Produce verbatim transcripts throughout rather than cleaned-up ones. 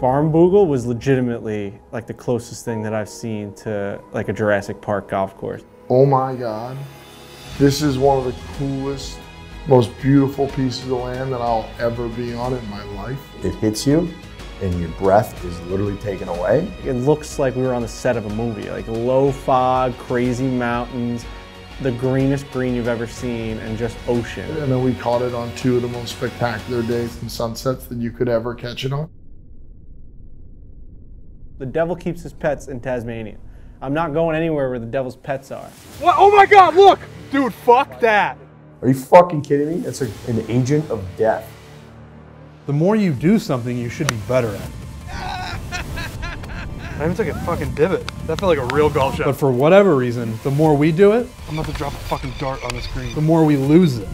Barnbougle was legitimately like the closest thing that I've seen to like a Jurassic Park golf course. Oh my God, this is one of the coolest, most beautiful pieces of land that I'll ever be on in my life. It hits you and your breath is literally taken away. It looks like we were on the set of a movie, like low fog, crazy mountains, the greenest green you've ever seen, and just ocean. And then we caught it on two of the most spectacular days and sunsets that you could ever catch it on. The devil keeps his pets in Tasmania. I'm not going anywhere where the devil's pets are. What? Oh my God, look! Dude, fuck that! Are you fucking kidding me? That's like an agent of death. The more you do something, you should be better at it. I even took a fucking divot. That felt like a real golf shot. But for whatever reason, the more we do it, I'm about to drop a fucking dart on this green. The more we lose it.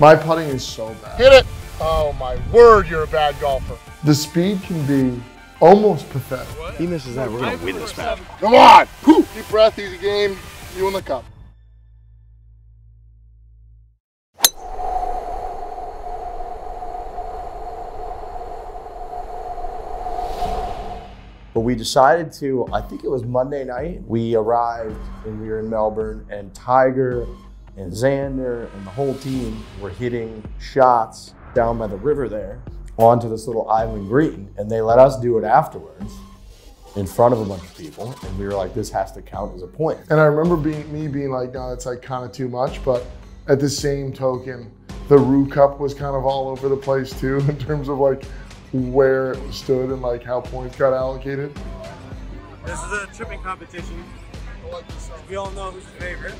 My putting is so bad. Hit it! Oh my word, you're a bad golfer. The speed can be almost pathetic. What? He misses that, we're gonna win this match. Come on! Whew. Deep breath, easy game, you win the cup. But we decided to, I think it was Monday night, we arrived and we were in Melbourne, and Tiger and Xander and the whole team were hitting shots down by the river there onto this little island green. And they let us do it afterwards in front of a bunch of people. And we were like, this has to count as a point. And I remember being, me being like, no, that's like kind of too much. But at the same token, the Roo Cup was kind of all over the place too, in terms of like, where it stood and like how points got allocated. This is a tripping competition. We all know who's the favorite.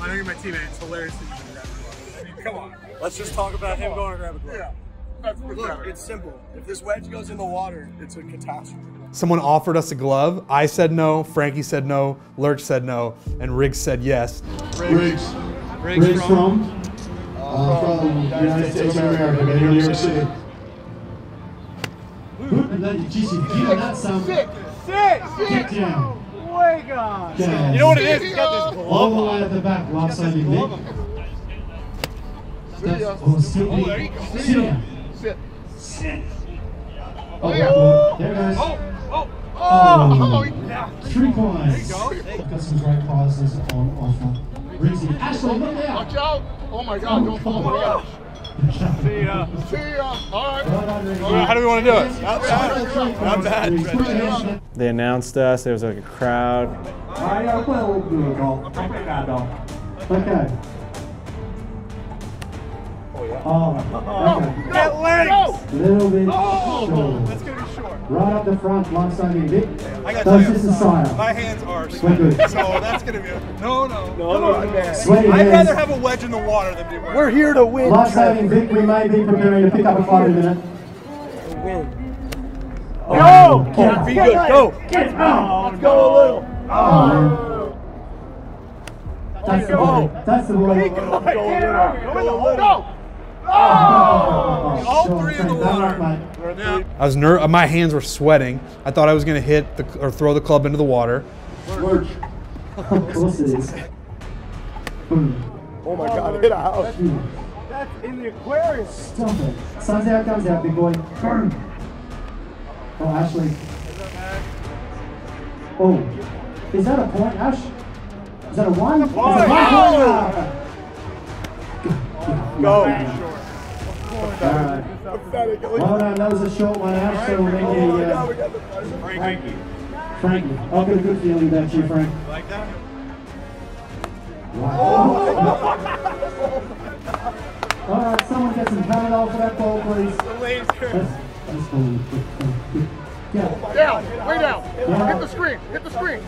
I know you're my teammate. It's hilarious that you can grab a glove. Come on. Let's just talk about Come him on. going to grab a glove. Yeah. That's Look, it's simple. If this wedge goes in the water, it's a catastrophe. Someone offered us a glove. I said no. Frankie said no. Lurch said no. And Riggs said yes. Riggs. Riggs, Riggs, Riggs from? From, uh, from, from the United, United States of America, America New York City. City. You know what it is? He's got this glove all the way at the back, last side you make. Oh, there you go. Sit. Sit. Oh, there goes. Oh, oh, oh. Three coins. Got some great prizes on offer. Rizzy. Ashley, look out. Watch out. Oh my God, don't fall. Oh my gosh. See ya. See ya. All right. All right. How do we want to do it? Not bad. Not bad. They announced us. There was like a crowd. Okay. Oh, yeah. Oh, that legs. Little bit. Oh, that's going to be short. Right up the front, alongside me, Vic. I got to tell you, my hands are sweaty. So that's going to be a no, no. No, no, man. I'd rather have a wedge in the water than be worried. We're here to win. Life saving, Vic. We may be preparing to pick up a fight in a minute. Win. Oh, no! Can't be good. Go. Get out. Let's go a little. Oh. That's the ball. That's the ball. Go in the water. Oh! All three in the water. I was ner my hands were sweating. I thought I was gonna hit the, or throw the club into the water. Lurch. Of course it is. Oh my God, it hit a house. That's in the aquarium. Stop it. Sun's out, comes out, big boy. Burn. Oh, Ashley. Oh, is that a point, Ash? Is that a one? It's a one. Oh! Go. Well done, that was a short one out, so we'll make a... Frankie. Frankie. I've got a good feeling about you, Frank. You like that? Wow. Alright, someone get some Panadol for that ball, please. The laser. Down, way down. Hit the screen, hit the screen.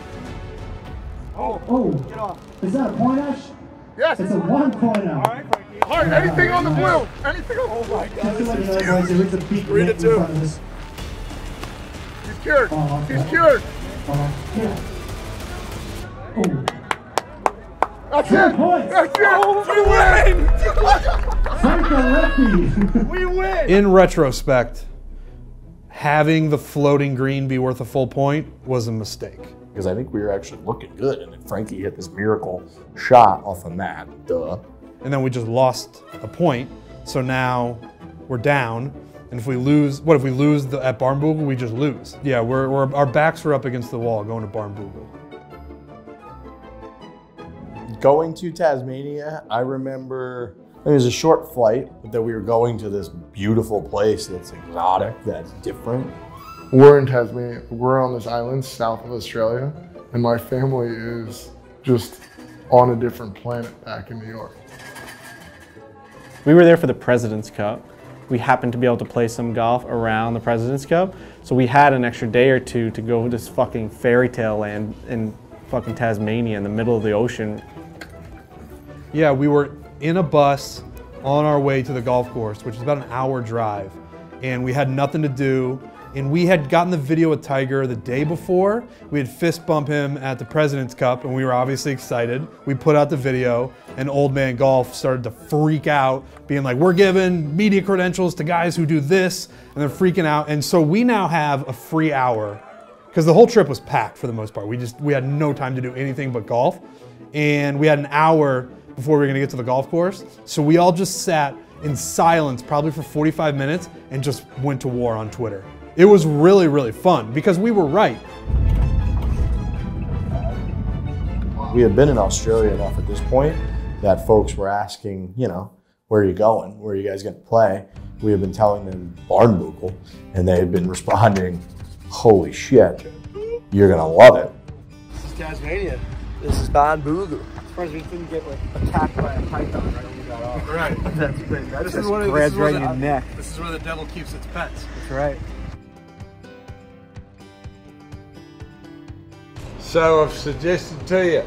Oh, oh. Get off. Is that a point, Ash? Yes. It's a one pointer. Alright, Frankie. Alright, anything on the blue. Anything on the blue. Oh my God. This is huge. Read it too. He's cured. Uh, He's cured. Uh, yeah. Oh. That's Two it. Points. That's it. Oh, we win. Frank the lefty. We win. In retrospect, having the floating green be worth a full point was a mistake. Because I think we were actually looking good, and then Frankie hit this miracle shot off of that, duh. And then we just lost a point, so now we're down, And if we lose, what if we lose the, at Barnbougle, we just lose. Yeah, we're, we're, our backs are up against the wall going to Barnbougle. Going to Tasmania, I remember, it was a short flight, but that we were going to this beautiful place that's exotic, that's different. We're in Tasmania, we're on this island south of Australia, and my family is just on a different planet back in New York. We were there for the President's Cup. We happened to be able to play some golf around the President's Cup, so we had an extra day or two to go to this fucking fairy tale land in fucking Tasmania in the middle of the ocean. Yeah, we were in a bus on our way to the golf course, which is about an hour drive, and we had nothing to do. And we had gotten the video with Tiger the day before. We had fist bumped him at the President's Cup, and we were obviously excited. We put out the video, and Old Man Golf started to freak out, being like, we're giving media credentials to guys who do this, and they're freaking out. And so we now have a free hour, because the whole trip was packed for the most part. We just, we had no time to do anything but golf. And we had an hour before we were gonna get to the golf course. So we all just sat in silence, probably for forty-five minutes, and just went to war on Twitter. It was really, really fun because we were right. We had been in Australia enough at this point that folks were asking, you know, where are you going? Where are you guys going to play? We had been telling them Barnbougle, and they had been responding, holy shit, you're going to love it. This is Tasmania. This is Barnbougle. As far as we didn't get like attacked by a python right when we got off. Right. That's crazy. This, this is where the devil keeps its pets. That's right. So I've suggested to you,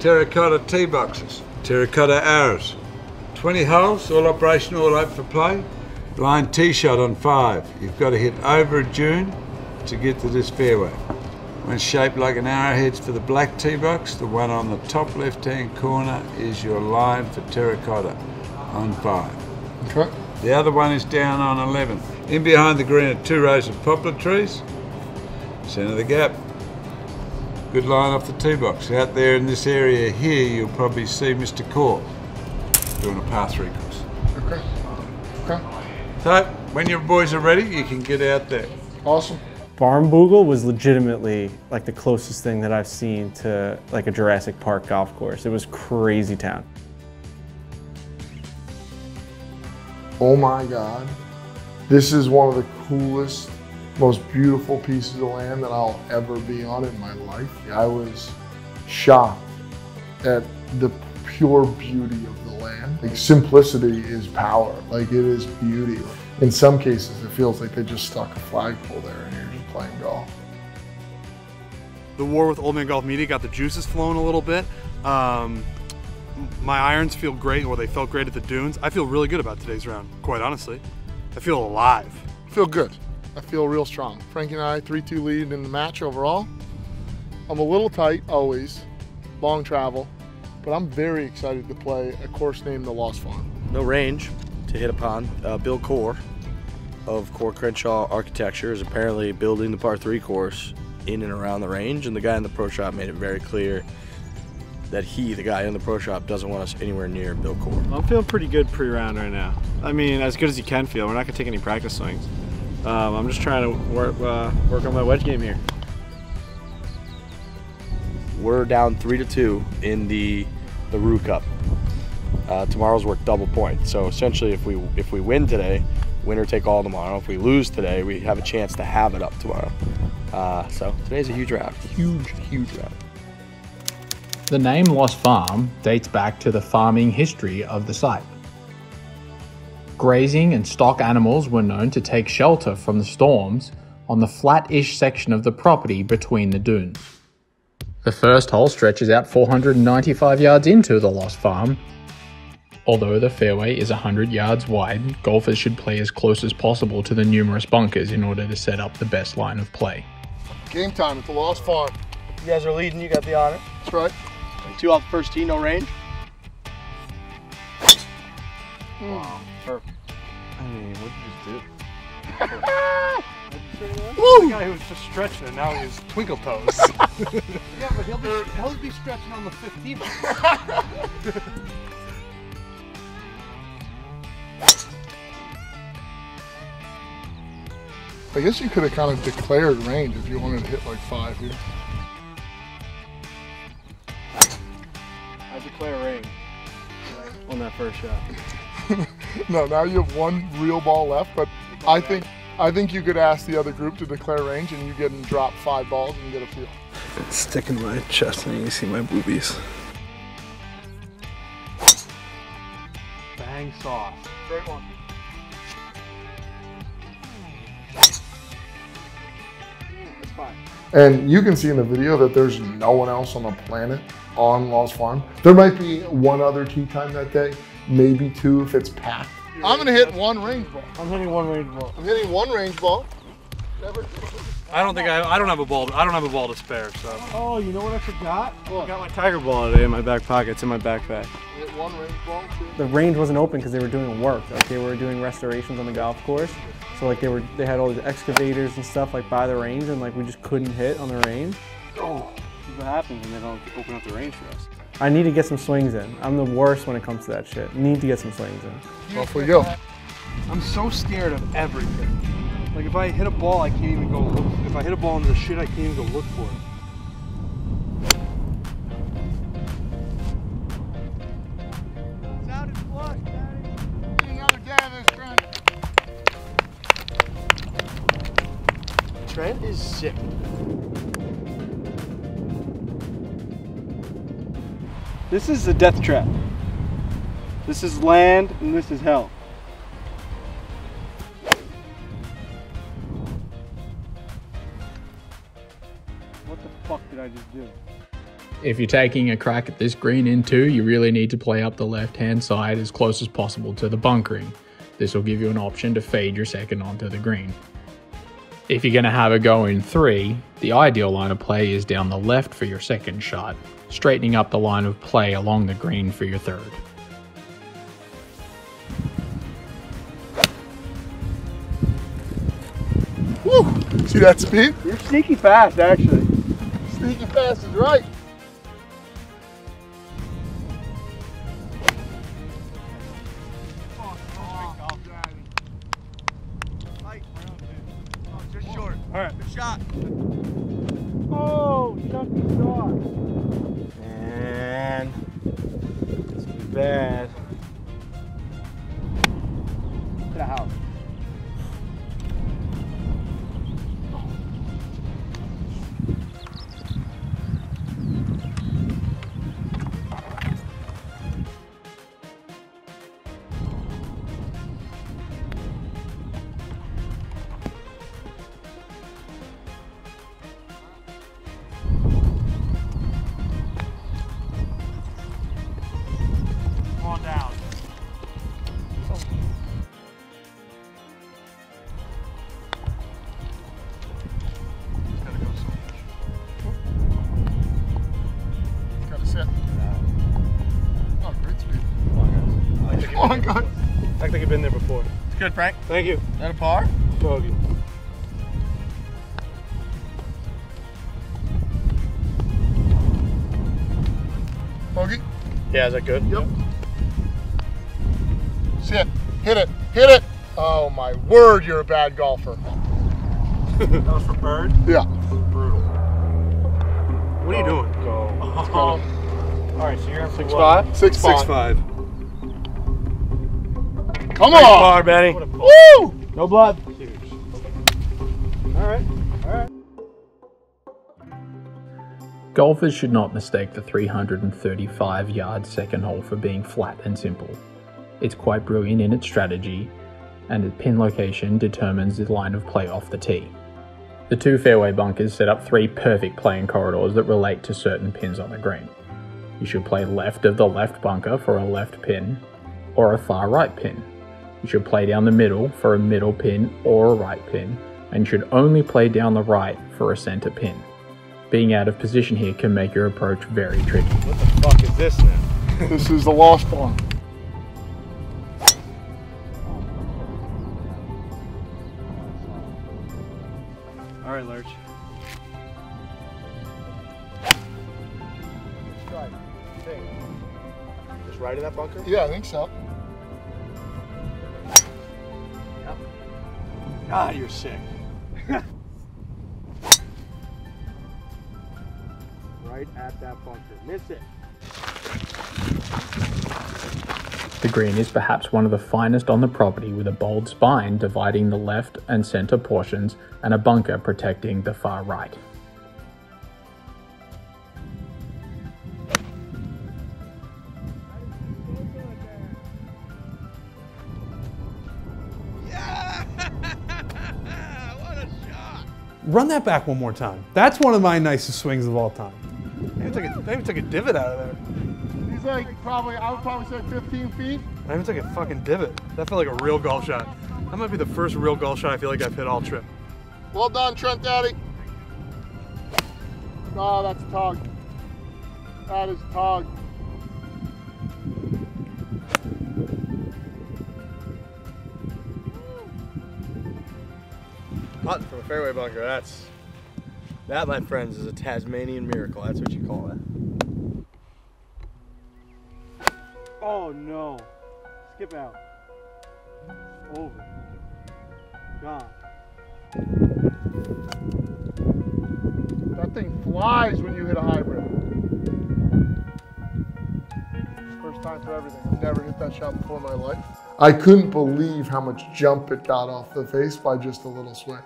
terracotta tee boxes, terracotta arrows, twenty holes, all operational, all open for play, blind tee shot on five. You've got to hit over a dune to get to this fairway. When shaped like an arrowhead for the black tee box, the one on the top left-hand corner is your line for terracotta on five. Okay. The other one is down on eleven. In behind the green are two rows of poplar trees, centre the gap. Good line off the tee box. Out there in this area here, you'll probably see Mister Coore doing a par three course. Okay. Okay. So, when your boys are ready, you can get out there. Awesome. Barnbougle was legitimately like the closest thing that I've seen to like a Jurassic Park golf course. It was crazy town. Oh my God. This is one of the coolest, most beautiful pieces of land that I'll ever be on in my life. I was shocked at the pure beauty of the land. Like, simplicity is power, like it is beauty. In some cases, it feels like they just stuck a flagpole there and you're just playing golf. The war with Old Man Golf Media got the juices flowing a little bit. Um, my irons feel great, or they felt great at the dunes. I feel really good about today's round, quite honestly. I feel alive. I feel good. I feel real strong. Frankie and I, three two lead in the match overall. I'm a little tight always, long travel, but I'm very excited to play a course named the Lost Farm. No range to hit upon. Uh, Bill Coore of Coore Crenshaw Architecture is apparently building the par three course in and around the range, and the guy in the pro shop made it very clear that he, the guy in the pro shop, doesn't want us anywhere near Bill Coore. I'm feeling pretty good pre-round right now. I mean, as good as you can feel. We're not going to take any practice swings. Um, I'm just trying to work, uh, work on my wedge game here. We're down three to two in the the Roo Cup. Uh, tomorrow's worth double points. So essentially, if we if we win today, winner take all tomorrow. If we lose today, we have a chance to have it up tomorrow. Uh, so today's a huge round, huge huge round. The name Lost Farm dates back to the farming history of the site. Grazing and stock animals were known to take shelter from the storms on the flat-ish section of the property between the dunes. The first hole stretches out four hundred ninety-five yards into the Lost Farm. Although the fairway is one hundred yards wide, golfers should play as close as possible to the numerous bunkers in order to set up the best line of play. Game time at the Lost Farm. You guys are leading, you got the honor. That's right. Two off the first tee, no range. Mm. Wow. Perfect. I mean, what did you just do? Woo! The guy who was just stretching and now he's twinkle toes. Yeah, but he'll be, he'll be stretching on the fifteenth. I guess you could have kind of declared range if you wanted to hit like five here. I declare range on that first shot. No, now you have one real ball left, but I okay. think I think you could ask the other group to declare range and you get and drop five balls and get a feel. It's sticking my chest and you can see my boobies. Bang sauce. Great one. That's fine. And you can see in the video that there's no one else on the planet on Lost Farm. There might be one other tee time that day, maybe two if it's packed. I'm gonna hit one range ball. I'm hitting one range ball. I'm hitting one range ball. Never. I don't think I. I don't have a ball. I don't have a ball to spare. So. Oh, you know what I forgot? What? I got my Tiger ball today in my back pocket. It's in my backpack. You hit one range ball. Too. The range wasn't open because they were doing work. Like they were doing restorations on the golf course. So like they were, they had all these excavators and stuff like by the range, and like we just couldn't hit on the range. Oh. What happens when they don't open up the range for us? I need to get some swings in. I'm the worst when it comes to that shit. Need to get some swings in. Off we go. I'm so scared of everything. Like if I hit a ball, I can't even go look. If I hit a ball into the shit, I can't even go look for it. It's out in flush, Daddy. Another day of this, Trent. Trent is sick. This is a death trap. This is land and this is hell. What the fuck did I just do? If you're taking a crack at this green in two, you really need to play up the left-hand side as close as possible to the bunkering. This will give you an option to fade your second onto the green. If you're going to have a go in three, the ideal line of play is down the left for your second shot, straightening up the line of play along the green for your third. Woo! See that speed? You're sneaky fast, actually. Sneaky fast is right. All right, good shot. Oh, chunky dog. Man, this is bad. To the house. Good, Frank. Thank you. Is that a par? Bogey. Bogey? Yeah, is that good? Yep. Sit. Hit it. Hit it. Oh my word, you're a bad golfer. That was for bird? Yeah. Brutal. What are you doing? Go. Oh. All right, so you're at six five? Six, six five. Six five. Come on! Bar, Benny. Woo! No blood. Huge. All right, all right. Golfers should not mistake the three hundred thirty-five yard second hole for being flat and simple. It's quite brilliant in its strategy, and the pin location determines the line of play off the tee. The two fairway bunkers set up three perfect playing corridors that relate to certain pins on the green. You should play left of the left bunker for a left pin, or a far right pin. You should play down the middle for a middle pin or a right pin, and you should only play down the right for a center pin. Being out of position here can make your approach very tricky. What the fuck is this now? This is the Lost Farm. All right, Lurch. Just right in that bunker? Yeah, I think so. God, you're sick. Right at that bunker. Miss it. The green is perhaps one of the finest on the property, with a bold spine dividing the left and centre portions and a bunker protecting the far right. Yeah! What a shot! Run that back one more time. That's one of my nicest swings of all time. Maybe took a, maybe took a divot out of there. Like probably, I would probably say fifteen feet. I even took a fucking divot. That felt like a real golf shot. That might be the first real golf shot I feel like I've hit all trip. Well done, Trent Daddy. Oh, that's tug. That is tug. Putt from a fairway bunker. That's that, my friends, is a Tasmanian miracle. That's what you call it. Oh no. Skip out. Over. Gone. That thing flies when you hit a hybrid. First time for everything. I've never hit that shot before in my life. I couldn't believe how much jump it got off the face by just a little swing.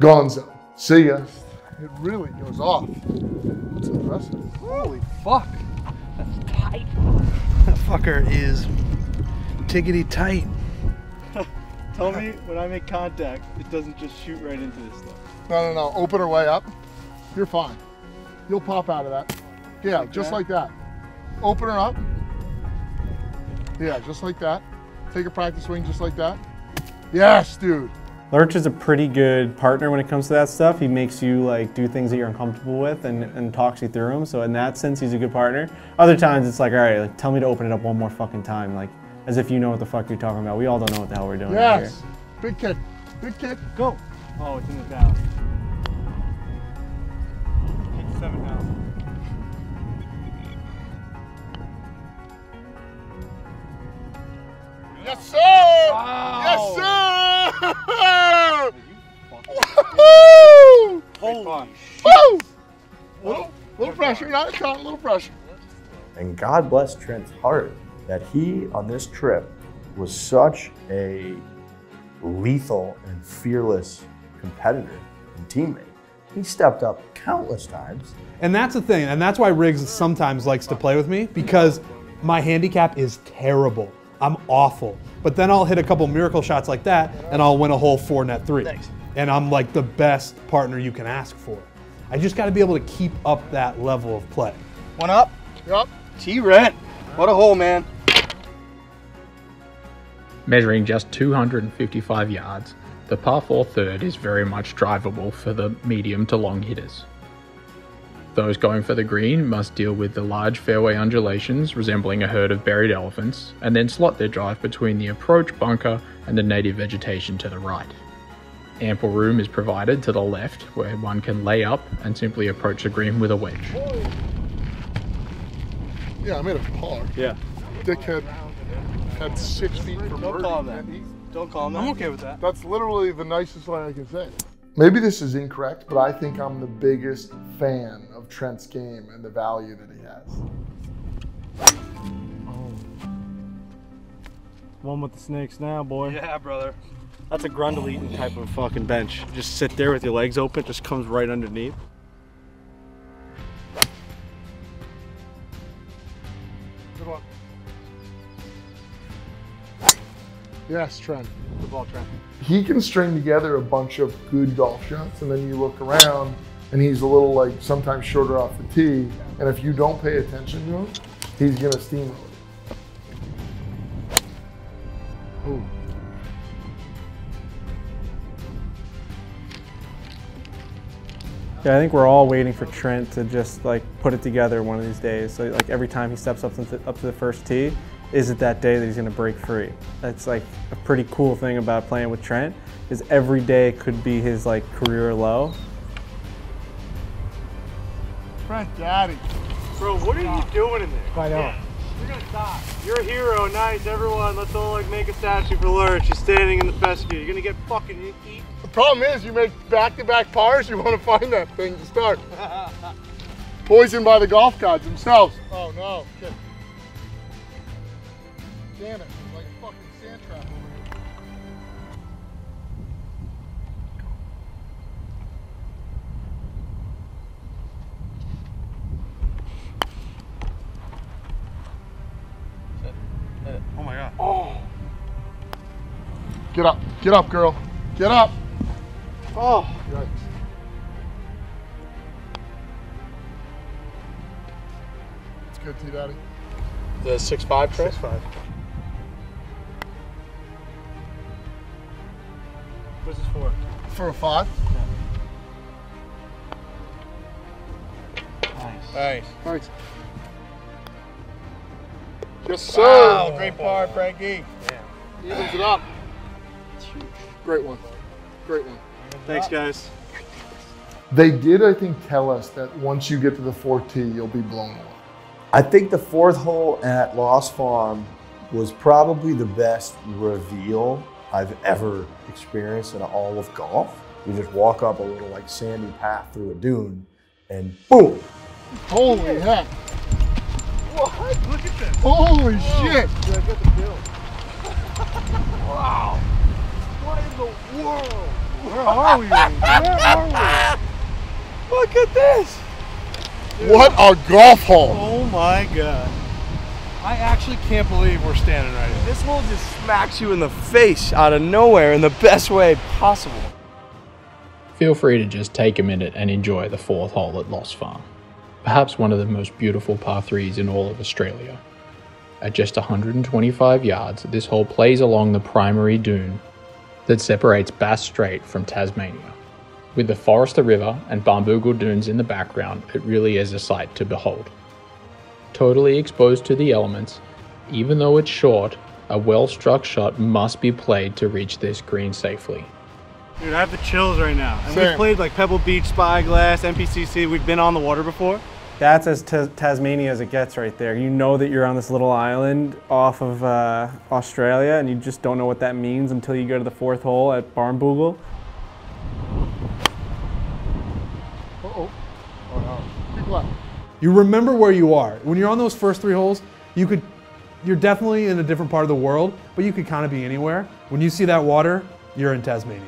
Gonzo. See ya. It really goes off. That's impressive. Holy fuck. That's tight. That fucker is tickety tight. Tell me when I make contact, it doesn't just shoot right into this stuff. No, no, no. Open her way up. You're fine. You'll pop out of that. Yeah, like just that? like that. Open her up. Yeah, just like that. Take a practice swing just like that. Yes, dude. Lurch is a pretty good partner when it comes to that stuff. He makes you like do things that you're uncomfortable with and, and talks you through them. So in that sense, he's a good partner. Other times it's like, all right, like, tell me to open it up one more fucking time. Like, as if you know what the fuck you're talking about. We all don't know what the hell we're doing. Yes. Right here. Big kick. Big kick. Go. Oh, it's in the down. Kick seven down. Yes, sir. Wow. Yes, sir. Woo! Holy shit. Little, little pressure, not a shot, a little pressure. And God bless Trent's heart that he, on this trip, was such a lethal and fearless competitor and teammate. He stepped up countless times. And that's the thing, and that's why Riggs sometimes likes to play with me, because my handicap is terrible. I'm awful. But then I'll hit a couple miracle shots like that and I'll win a whole four net three. Thanks. And I'm like the best partner you can ask for. I just gotta be able to keep up that level of play. One up. Yup. T-Rent. What a hole, man. Measuring just two hundred fifty-five yards, the par four third is very much drivable for the medium to long hitters. Those going for the green must deal with the large fairway undulations resembling a herd of buried elephants, and then slot their drive between the approach bunker and the native vegetation to the right. Ample room is provided to the left, where one can lay up and simply approach the green with a wedge. Yeah, I made a par. Yeah. Dickhead had six feet from birdie. Don't call him that. Don't call him that. I'm okay with that. That's literally the nicest line I can say. Maybe this is incorrect, but I think I'm the biggest fan of Trent's game and the value that he has. Oh. One with the snakes now, boy. Yeah, brother. That's a grundle-eating type of fucking bench. Just sit there with your legs open, it just comes right underneath. Good one. Yes, Trent. The ball, Trent. He can string together a bunch of good golf shots, and then you look around and he's a little like sometimes shorter off the tee, and if you don't pay attention to him, he's gonna steamroll it. Ooh. Yeah, I think we're all waiting for Trent to just like put it together one of these days. So like every time he steps up to, up to the first tee, is it that day that he's gonna break free? That's like a pretty cool thing about playing with Trent, is every day could be his like career low. Trent Daddy. Bro, what are you doing in there? I know. Yeah. You're gonna die. You're a hero, nice everyone. Let's all like make a statue for Lurch. He's standing in the fescue. You're gonna get fucking eaten problem is you make back-to-back pars, you want to find that thing to start. Poisoned by the golf gods themselves. Oh no. Shit. Damn it, it's like a fucking sand trap over here. Set it. Oh my god. Oh. Get up, get up girl. Get up. Oh, yikes. It's good to you, Daddy. The six five Trent? six five. What's this for? For a five? Yeah. Nice. Nice. Nice. Yes, sir. Wow, great par, Frankie. Yeah. Evens it up. Great one. Great one. Thanks, guys. They did, I think, tell us that once you get to the fourth tee, you'll be blown away. I think the fourth hole at Lost Farm was probably the best reveal I've ever experienced in all of golf. You just walk up a little like sandy path through a dune and boom. Holy heck. What? Look at this. Holy Whoa. Shit. Yeah, I got the bill. Wow. What in the world? Where are we? Where are we? Look at this. Dude. What a golf hole. Oh my God. I actually can't believe we're standing right here. This hole just smacks you in the face out of nowhere in the best way possible. Feel free to just take a minute and enjoy the fourth hole at Lost Farm. Perhaps one of the most beautiful par threes in all of Australia. At just one hundred twenty-five yards, this hole plays along the primary dune that separates Bass Strait from Tasmania. With the Forrester River and Barnbougle dunes in the background, it really is a sight to behold. Totally exposed to the elements, even though it's short, a well-struck shot must be played to reach this green safely. Dude, I have the chills right now. And we've played like Pebble Beach, Spyglass, M P C C, we've been on the water before. That's as Tasmania as it gets right there. You know that you're on this little island off of uh, Australia, and you just don't know what that means until you go to the fourth hole at Barnbougle. Uh-oh. Oh no. Keep left. You remember where you are. When you're on those first three holes, you could, you're definitely in a different part of the world, but you could kind of be anywhere. When you see that water, you're in Tasmania.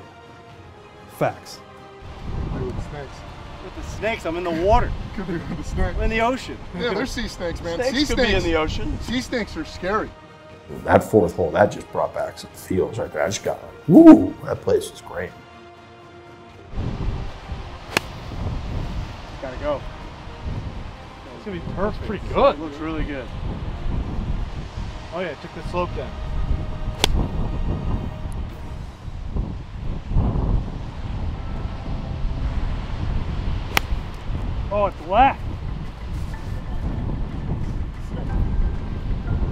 Facts. With the snakes. With the snakes, I'm in the water. Could be with the snakes. I'm in the ocean. Yeah, there's sea snakes, man. Snakes sea could snakes. Be in the ocean. Sea snakes are scary. That fourth hole, that just brought back some feels right there. I just got like, woo, that place is great. Gotta go. It's gonna be perfect. That's pretty good. It looks really good. Oh yeah, it took the slope down. Oh, it's left.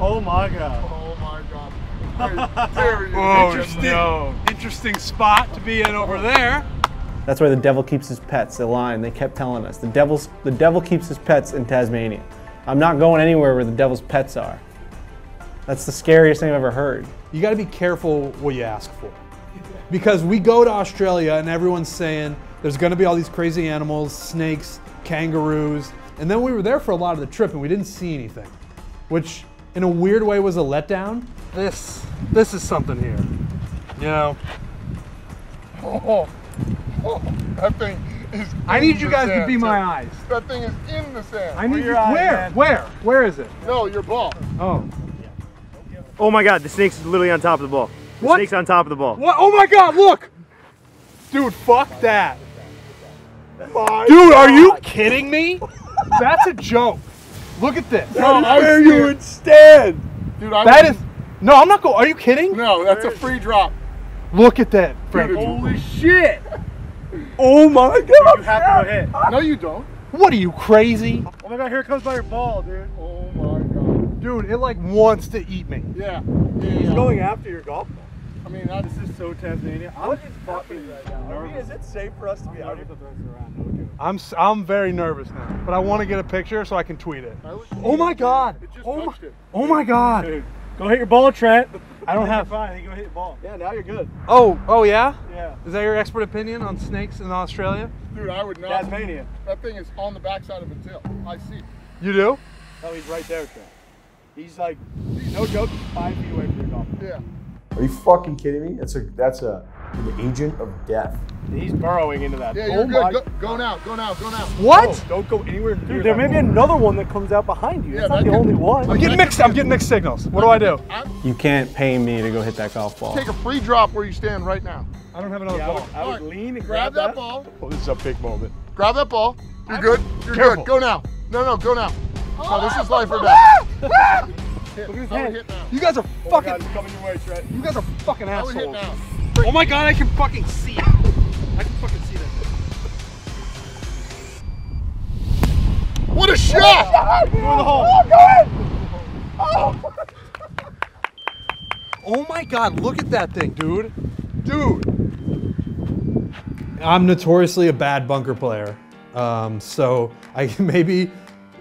Oh my god. Oh my god. Very, very oh, interesting, no. interesting spot to be in over there. That's why the devil keeps his pets, the line they kept telling us. The devil's, the devil keeps his pets in Tasmania. I'm not going anywhere where the devil's pets are. That's the scariest thing I've ever heard. You gotta be careful what you ask for. Because we go to Australia and everyone's saying there's gonna be all these crazy animals, snakes, kangaroos, and then we were there for a lot of the trip and we didn't see anything, which in a weird way was a letdown. This, this is something here, you know. Oh. Oh, that thing is I need you guys to be my eyes. That thing is in the sand. I need your eyes. Where? Where? Where is it? No, your ball. Oh. Oh my god, the snake's literally on top of the ball. The what? snake's on top of the ball. What? Oh my god, look! Dude, fuck that. My Dude, god. Are you kidding me? That's a joke. Look at this. That no, is where scared. You would stand. Dude, I That is... No, I'm not going... Are you kidding? No, that's There's... a free drop. Look at that, Frankie. Holy shit! Oh my god! You have to hit. No, you don't. What are you, crazy? Oh my god, here it comes by your ball, dude. Oh my god. Dude, it like wants to eat me. Yeah. yeah. He's going after your golf ball. I mean, that is just so Tasmania. I'm just fucking right now. Nervous. I mean, is it safe for us to I'm be out here? Around, no I'm, I'm very nervous now, but I want to get a picture so I can tweet it. Oh my god. It just oh, my, it. oh my god. Dude, go hit your ball, Trent. I don't have. Fine, I think you'll hit the ball. Yeah, now you're good. Oh, oh yeah? Yeah. Is that your expert opinion on snakes in Australia? Dude, I would not. Tasmania. That thing is on the backside of a tail. I see. You do? No, he's right there, Trent. He's like, no joke, five feet away from your golf. Yeah. Are you fucking kidding me? That's a, that's a, the agent of death. He's burrowing into that. Yeah, you're oh good. Go, go now, go now, go now. What? Oh, don't go anywhere near. Dude, there may be another one that comes out behind you. Yeah, that's not the can, only one. I'm getting mixed. I'm getting mixed signals. What do I do? You can't pay me to go hit that golf ball. Take a free drop where you stand right now. I don't have another yeah, ball. I would, I would lean and grab, grab that, that ball. Oh, this is a big moment. Grab that ball. You're good. You're Careful. good. Go now. No, no, go now. Oh, this is life or death. Hit. Look at his hand. You guys are oh fucking. God, it's coming your way, Trent. You guys are fucking assholes. Oh my god, I can fucking see it. I can fucking see that. What a shot! What a shot! Go in the hole. Oh, go in. Oh. Oh my god, look at that thing, dude. Dude. I'm notoriously a bad bunker player. Um, so I maybe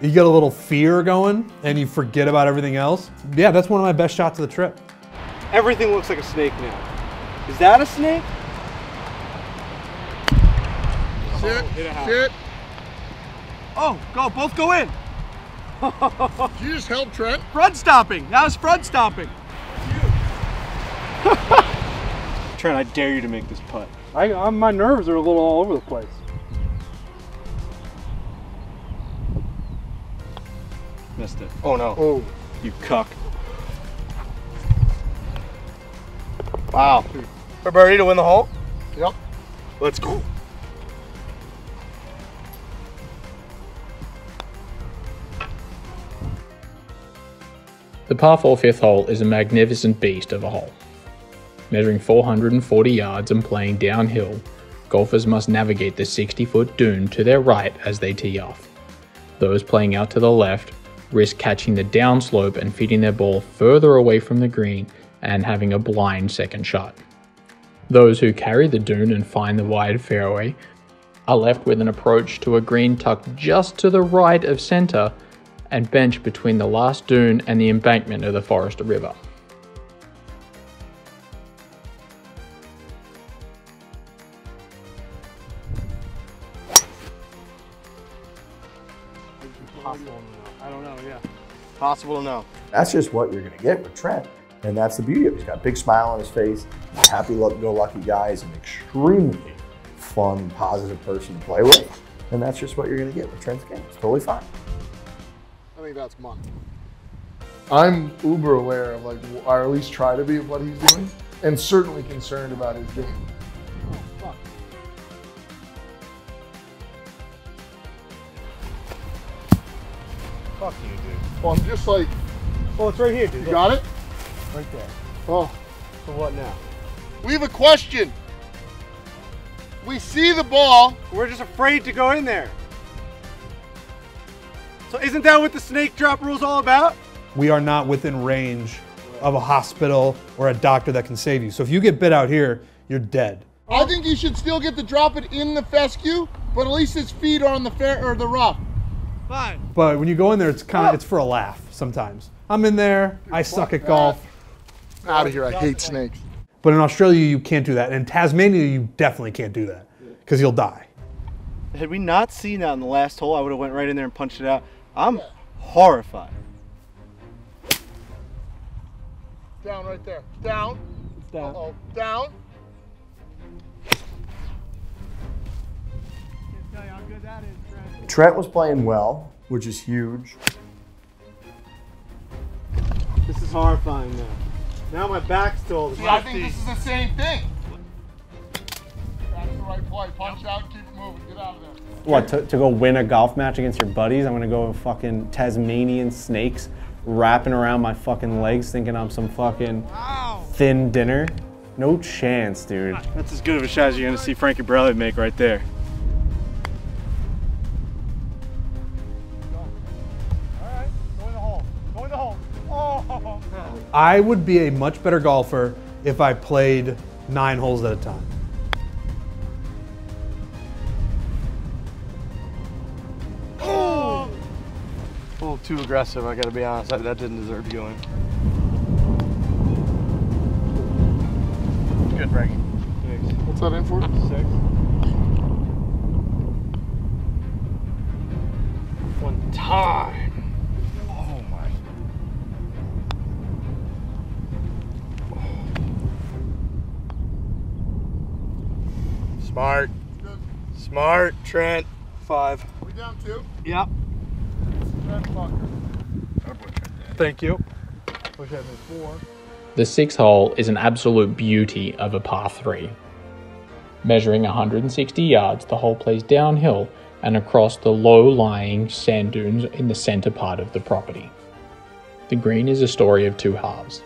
you get a little fear going and you forget about everything else. Yeah, that's one of my best shots of the trip. Everything looks like a snake now. Is that a snake? Shit, shit. Oh, go, both go in. Did you just help Trent? Front stopping, that was front stopping. Trent, I dare you to make this putt. I, I, my nerves are a little all over the place. Missed it. Oh no. Oh. You cuck. Wow. We're ready to win the hole? Yep. Let's go. The par four fifth hole is a magnificent beast of a hole. Measuring four hundred forty yards and playing downhill, golfers must navigate the sixty foot dune to their right as they tee off. Those playing out to the left risk catching the downslope and feeding their ball further away from the green and having a blind second shot. Those who carry the dune and find the wide fairway are left with an approach to a green tucked just to the right of centre and bench between the last dune and the embankment of the Forrester River. Possible to know. I don't know, yeah. Possible to know. That's just what you're gonna get with Trent. And that's the beauty of it. He's got a big smile on his face, happy-go-lucky guy, an extremely fun, positive person to play with. And that's just what you're gonna get with Trent's game. It's totally fine. I think that's mine. I'm uber aware of, like, or at least try to be, of what he's doing, and certainly concerned about his game. Oh, fuck. Fuck you, dude. Well, I'm just like... Well, it's right here, dude. You got it? Right there. Oh. So what now? We have a question. We see the ball. We're just afraid to go in there. So isn't that what the snake drop rule is all about? We are not within range of a hospital or a doctor that can save you. So if you get bit out here, you're dead. I think you should still get to drop it in the fescue, but at least his feet are on the fair or the rock. Fine. But when you go in there, it's kind of it's for a laugh sometimes. I'm in there. Dude, I suck at golf. That. Out of here! I hate snakes. But in Australia, you can't do that. In Tasmania, you definitely can't do that because you'll die. Had we not seen that in the last hole, I would have went right in there and punched it out. I'm horrified. Down right there. Down. It's down. Uh-oh. Down. Can't tell you how good that is, Trent. Trent was playing well, which is huge. This is horrifying now. Now my back's told. See, I think this is the same thing. That's the right play. Punch out, keep it moving, get out of there. What, to, to go win a golf match against your buddies? I'm gonna go with fucking Tasmanian snakes wrapping around my fucking legs thinking I'm some fucking wow. thin dinner? No chance, dude. That's as good of a shot as you're gonna see Frankie Borrelli make right there. All right, go in the hole, go in the hole. Oh. I would be a much better golfer if I played nine holes at a time. Too aggressive, I gotta be honest. That didn't deserve to go in. Good break. Six. What's that in for? Six. One time. Oh my. Oh. Smart. Good. Smart, Trent. Five. We down two? Yep. Trent Fucker. Thank you. Wish I had four. The sixth hole is an absolute beauty of a par three. Measuring one hundred sixty yards, the hole plays downhill and across the low-lying sand dunes in the centre part of the property. The green is a story of two halves.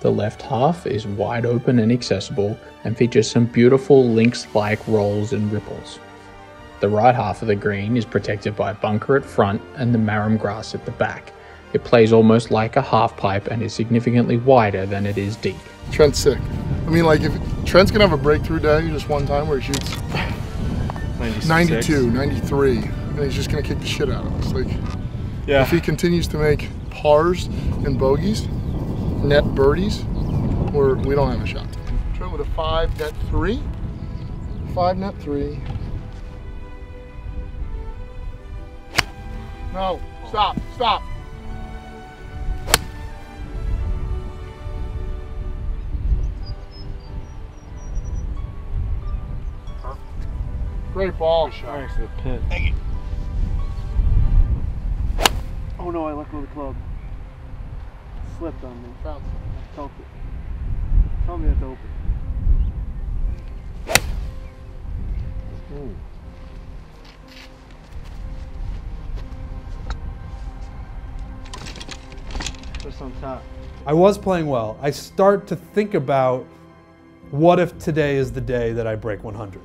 The left half is wide open and accessible and features some beautiful links-like rolls and ripples. The right half of the green is protected by a bunker at front and the marram grass at the back. It plays almost like a half pipe and is significantly wider than it is deep. Trent's sick. I mean, like, if Trent's gonna have a breakthrough day just one time where he shoots ninety-two, ninety-three, and he's just gonna kick the shit out of us. Like, yeah. If he continues to make pars and bogeys, net birdies, we're, we don't have a shot. Trent with a five net three, five net three. No, stop, stop. Great ball. Shot. Next to the pit. Thank you. Oh no, I let go of the club. It slipped on me. Found it. Felt it. Tell me that's open. Ooh. Just on top. I was playing well. I start to think about what if today is the day that I break one hundred.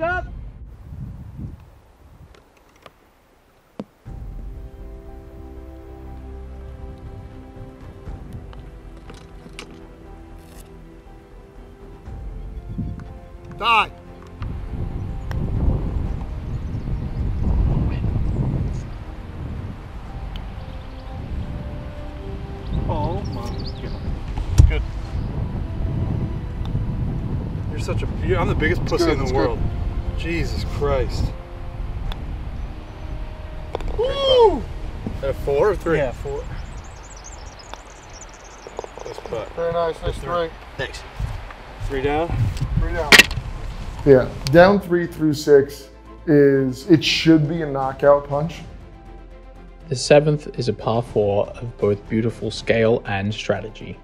Up. Die. Oh my God. Good. You're such a beauty. I'm the biggest pussy in the world. Jesus Christ. Woo! At a four or three? Yeah, four. Nice putt. Very nice, nice three. Thanks. Three down? Three down. Yeah, down three through six is, it should be a knockout punch. The seventh is a par four of both beautiful scale and strategy.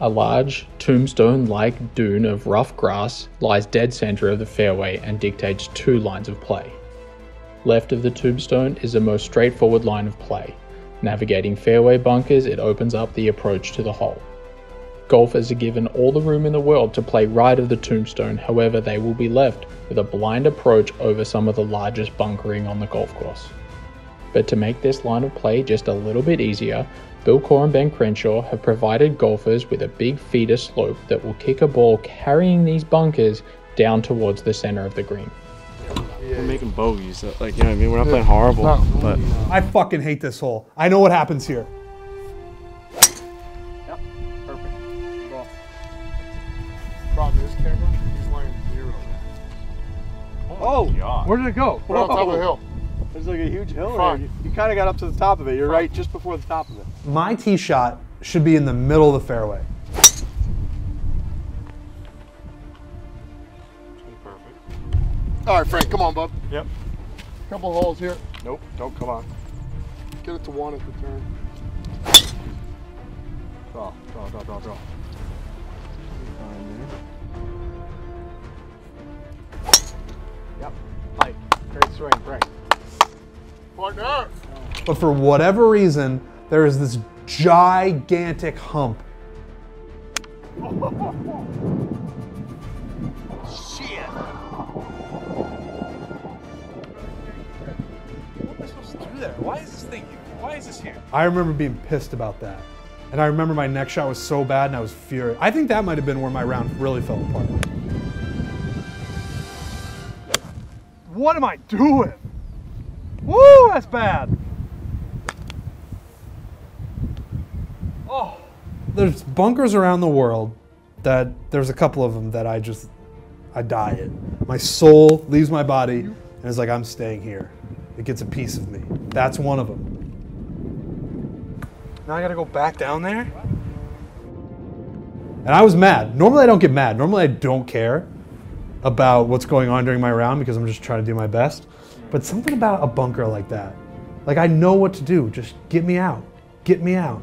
A large, tombstone-like dune of rough grass lies dead center of the fairway and dictates two lines of play. Left of the tombstone is the most straightforward line of play. Navigating fairway bunkers, it opens up the approach to the hole. Golfers are given all the room in the world to play right of the tombstone, however they will be left with a blind approach over some of the largest bunkering on the golf course. But to make this line of play just a little bit easier, Bill Coore and Ben Crenshaw have provided golfers with a big feeder slope that will kick a ball carrying these bunkers down towards the center of the green. We're making bogeys, like, you know what I mean? We're not playing horrible, but... I fucking hate this hole. I know what happens here. Yep, perfect. Ball. Problem is, camera, he's lying zero. Oh, God. Where did it go? We're on top of the hill. There's like a huge hill there. You, you kind of got up to the top of it. You're right just before the top of it. My tee shot should be in the middle of the fairway. Perfect. All right, Frank, come on, bub. Yep. Couple of holes here. Nope, don't come on. Get it to one at the turn. Draw, draw, draw, draw, draw. Yep, tight. Great swing, Frank. Partner. But for whatever reason, there is this gigantic hump. Shit. What am I supposed to do there? Why is this thing here? Why is this here? I remember being pissed about that. And I remember my neck shot was so bad and I was furious. I think that might have been where my round really fell apart. What am I doing? Woo, that's bad. Oh. There's bunkers around the world that there's a couple of them that I just, I die in. My soul leaves my body and it's like, I'm staying here. It gets a piece of me. That's one of them. Now I gotta go back down there? And I was mad. Normally I don't get mad. Normally I don't care about what's going on during my round because I'm just trying to do my best. But something about a bunker like that, like I know what to do. Just get me out. Get me out.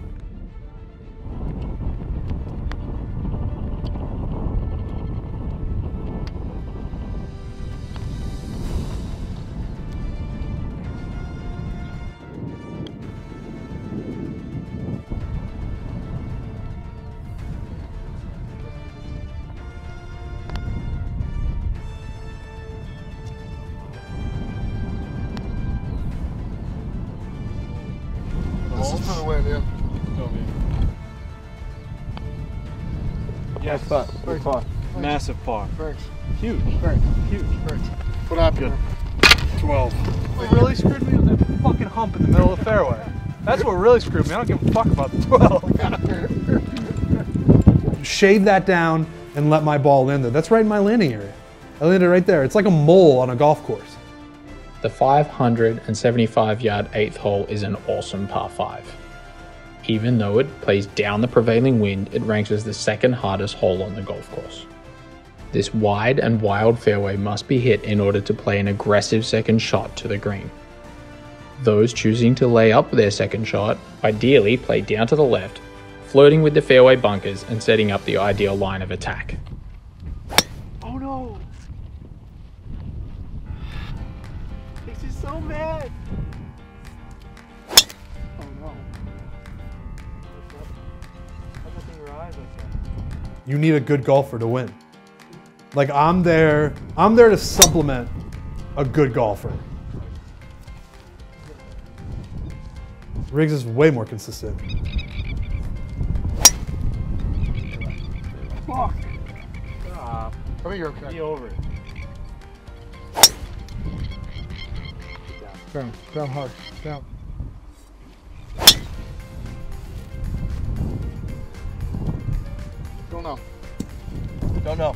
Massive par. Birds. Huge. Birds. Huge. Birds. What happened? twelve. What really screwed me was that fucking hump in the middle of the fairway. That's what really screwed me. I don't give a fuck about the twelve. Shave that down and let my ball land there. That's right in my landing area. I landed right there. It's like a mole on a golf course. The five hundred seventy-five yard eighth hole is an awesome par five. Even though it plays down the prevailing wind, it ranks as the second hardest hole on the golf course. This wide and wild fairway must be hit in order to play an aggressive second shot to the green. Those choosing to lay up their second shot ideally play down to the left, flirting with the fairway bunkers and setting up the ideal line of attack. Oh no! This is so mad! Oh no. You need a good golfer to win. Like I'm there, I'm there to supplement a good golfer. Riggs is way more consistent. Fuck. Stop. Come here, be over it. Down, down hard, down. Don't know. Don't know.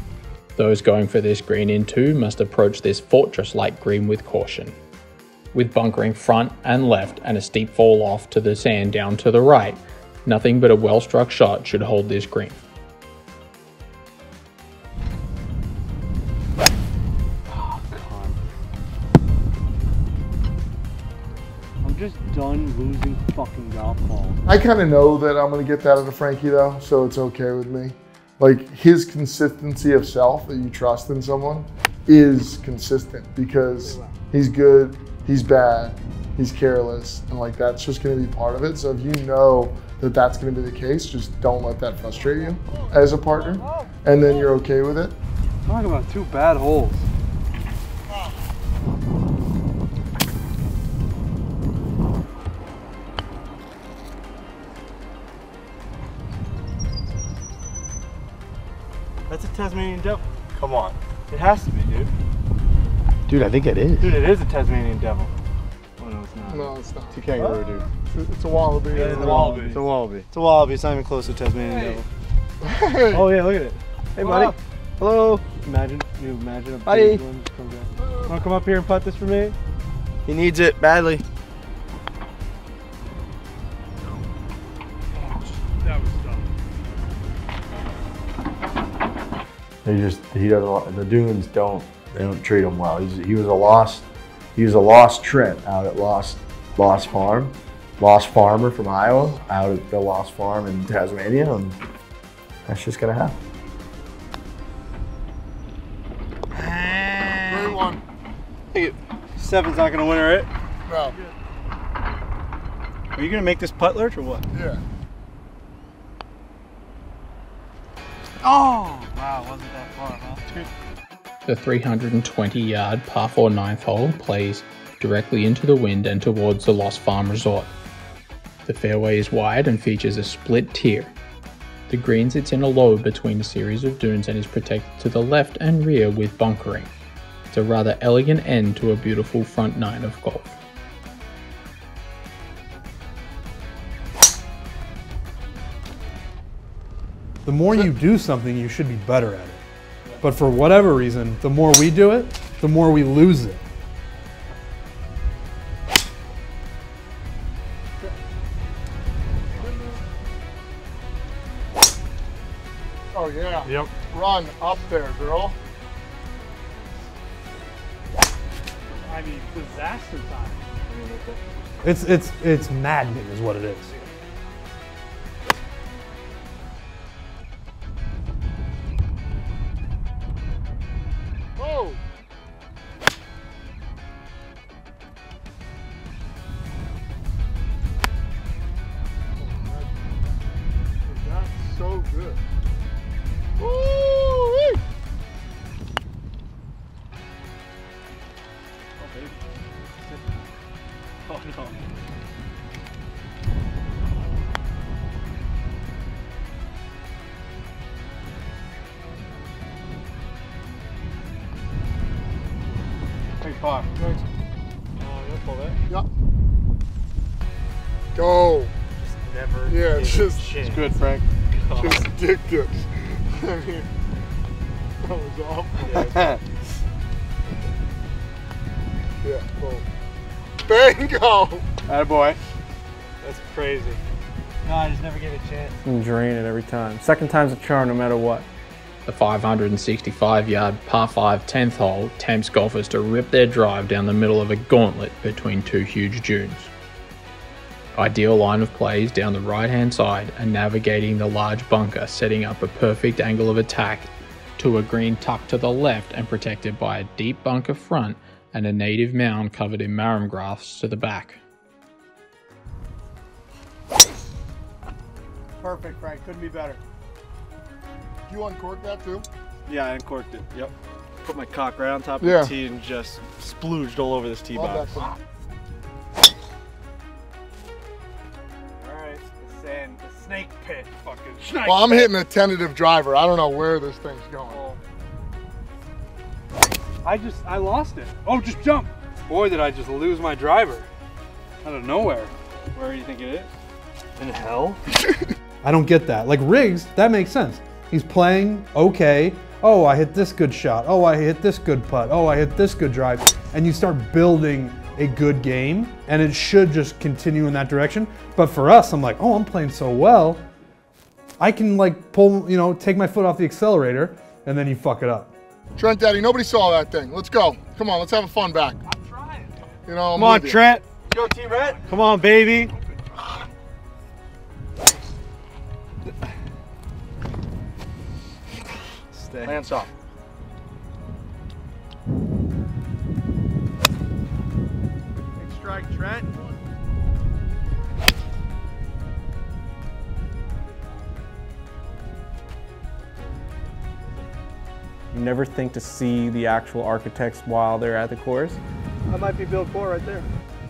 Those going for this green in two must approach this fortress-like green with caution, with bunkering front and left and a steep fall off to the sand down to the right. Nothing but a well-struck shot should hold this green. Oh, God. I'm just done losing fucking golf balls. I kind of know that I'm gonna get that out of Frankie though, so it's okay with me. Like his consistency of self that you trust in someone is consistent because he's good, he's bad, he's careless, and like that's just gonna be part of it. So if you know that that's gonna be the case, just don't let that frustrate you as a partner, and then you're okay with it. Talk about two bad holes. Tasmanian devil. Come on. It has to be, dude. Dude, I think it is. Dude, it is a Tasmanian devil. Oh, no, it's not. No, it's not. It's a kangaroo, dude. It's a, it's a wallaby. Yeah, it's a wallaby. It's a wallaby. It's a wallaby. It's not even close to a Tasmanian hey. devil. Hey. Oh, yeah, look at it. Hey, buddy. Wow. Hello. Imagine, you imagine a big one comes out. Want to come up here and putt this for me? He needs it badly. They just he doesn't the dunes don't they don't treat him well. He's, he was a lost he was a lost Trent out at Lost Lost Farm, lost farmer from Iowa out at the Lost Farm in Tasmania, and that's just gonna happen. Three one. Hey, seven's not gonna win, right? No. Are you gonna make this putt, Lurch, or what? Yeah. Oh! Wow, wasn't that far, huh? The three hundred twenty yard par four ninth hole plays directly into the wind and towards the Lost Farm Resort. The fairway is wide and features a split tier. The green sits in a low between a series of dunes and is protected to the left and rear with bunkering. It's a rather elegant end to a beautiful front nine of golf. The more you do something, you should be better at it. But for whatever reason, the more we do it, the more we lose it. Oh yeah. Yep. Run up there, girl. I mean, disaster time. It's it's it's maddening is what it is. Whoa! That's so good. Woo-wee! Oh baby. Oh no. Five. Thanks. Oh, you pull that? Yep. Go. Just never. Yeah, it's just. Shit. It's good, Frank. God. Just dick dips. I mean, that was awful. Yeah. Yeah, boom. Bingo! Attaboy. That's crazy. No, I just never get a chance. I'm draining it every time. Second time's a charm no matter what. The five hundred sixty-five yard par five tenth hole tempts golfers to rip their drive down the middle of a gauntlet between two huge dunes. Ideal line of play is down the right hand side and navigating the large bunker, setting up a perfect angle of attack to a green tucked to the left and protected by a deep bunker front and a native mound covered in marum grass to the back. Perfect, Frank. Couldn't be better. You uncorked that too? Yeah, I uncorked it. Yep. Put my cock right on top of yeah. the tee and just splooged all over this tee box. All right, the sand, the snake pit, fucking snake. Well, I'm hitting a tentative driver. I don't know where this thing's going. Oh. I just, I lost it. Oh, just jump. Boy, did I just lose my driver out of nowhere. Where do you think it is? In hell? I don't get that. Like Riggs, that makes sense. He's playing, okay, oh, I hit this good shot, oh, I hit this good putt, oh, I hit this good drive, and you start building a good game, and it should just continue in that direction. But for us, I'm like, oh, I'm playing so well, I can like pull, you know, take my foot off the accelerator, and then you fuck it up. Trent, Daddy, nobody saw that thing. Let's go. Come on, let's have a fun back. I'm trying. You know, Come I'm on, Trent. Let's go, Team Red. Come on, baby. Land soft. Big strike, Trent. You never think to see the actual architects while they're at the course. That might be Bill Coore right there.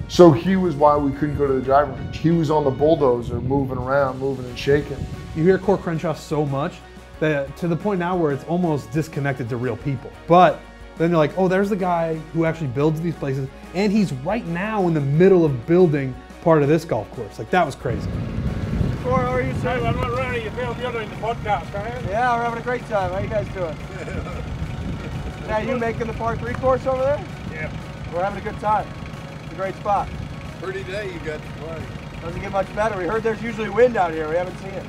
So he was why we couldn't go to the driving range. He was on the bulldozer, moving around, moving and shaking. You hear Coore Crenshaw so much. The, to the point now where it's almost disconnected to real people. But then they're like, oh, there's the guy who actually builds these places, and he's right now in the middle of building part of this golf course. Like, that was crazy. Coore, how are you, sir? I'm not ready. You're doing the podcast, right? Yeah, we're having a great time. How you guys doing? Now, you making the par three course over there? Yeah. We're having a good time. It's a great spot. Pretty day you got to play. Doesn't get much better. We heard there's usually wind out here. We haven't seen it.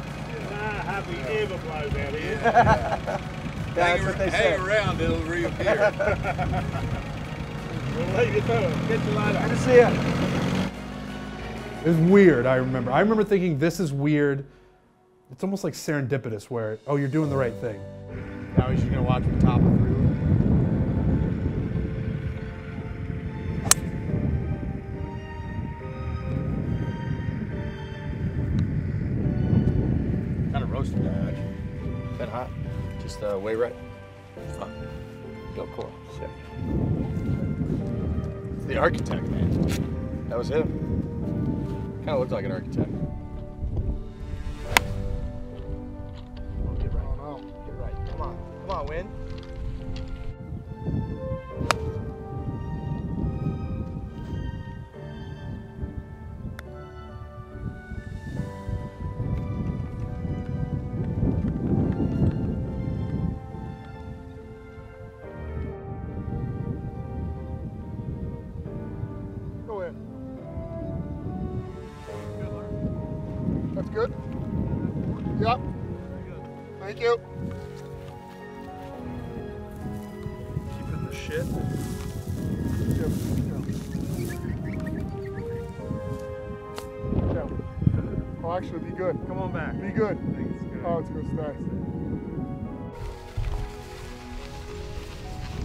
Happy ever blows out here. Yeah. Hang, ar hang say. around, it'll reappear. We'll leave it through. Get your light on. Good to see you. It was weird, I remember. I remember thinking, this is weird. It's almost like serendipitous, where, oh, you're doing the right thing. Now he's just going to watch me top of the river. Been hot, just uh, way right. Oh, Bill Coore, sick. It's the architect, man. That was him. Kind of looked like an architect. Oh, get right. Oh, no. Get right. Come on, come on, Win. Thank you. Keeping the shit. Go. Go. Oh, actually, be good. Come on back. Be good. I think it's good. Oh, it's going to stay.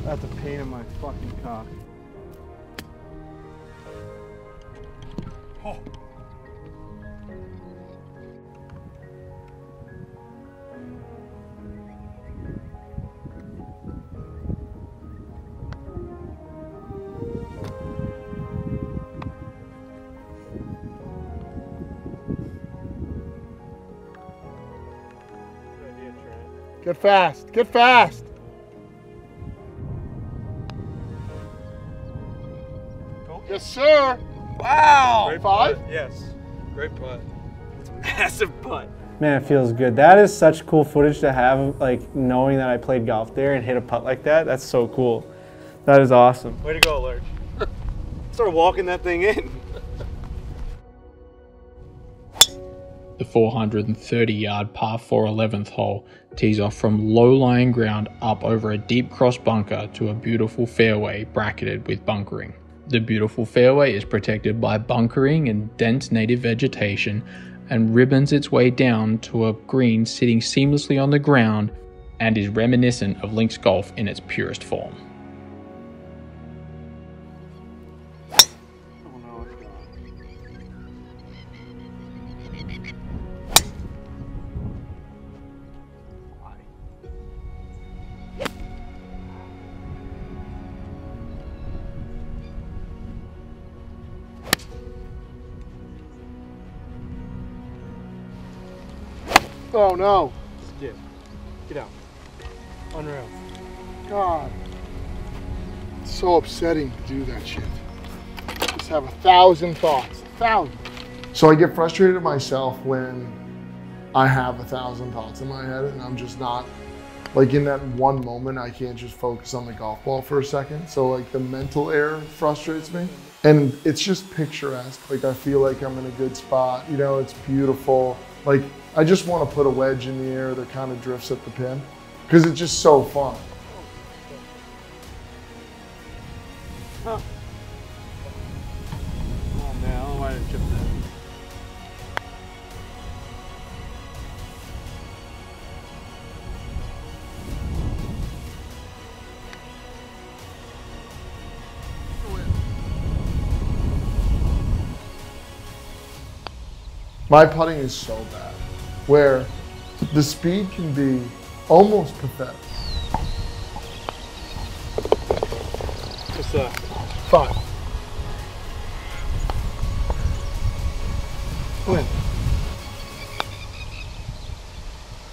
That's a pain in my fucking cock. Oh. Get fast, get fast. Go. Yes, sir. Wow. Great five? Putt. Yes. Great putt. It's a massive putt. Man, it feels good. That is such cool footage to have, like knowing that I played golf there and hit a putt like that. That's so cool. That is awesome. Way to go, Lurch. Start walking that thing in. The four hundred thirty yard par four eleventh hole tees off from low-lying ground up over a deep cross bunker to a beautiful fairway bracketed with bunkering. The beautiful fairway is protected by bunkering and dense native vegetation and ribbons its way down to a green sitting seamlessly on the ground and is reminiscent of links golf in its purest form. Oh no. Skip. Get out. Unreal. God. It's so upsetting to do that shit. Just have a thousand thoughts. A thousand. So I get frustrated myself when I have a thousand thoughts in my head and I'm just not, like in that one moment, I can't just focus on the golf ball for a second. So like the mental error frustrates me. And it's just picturesque. Like I feel like I'm in a good spot. You know, it's beautiful. Like, I just want to put a wedge in the air that kind of drifts at the pin because it's just so fun. Huh. Oh man, I don't know why I didn't chip that. My putting is so bad, where the speed can be almost pathetic. It's uh, fun. Win.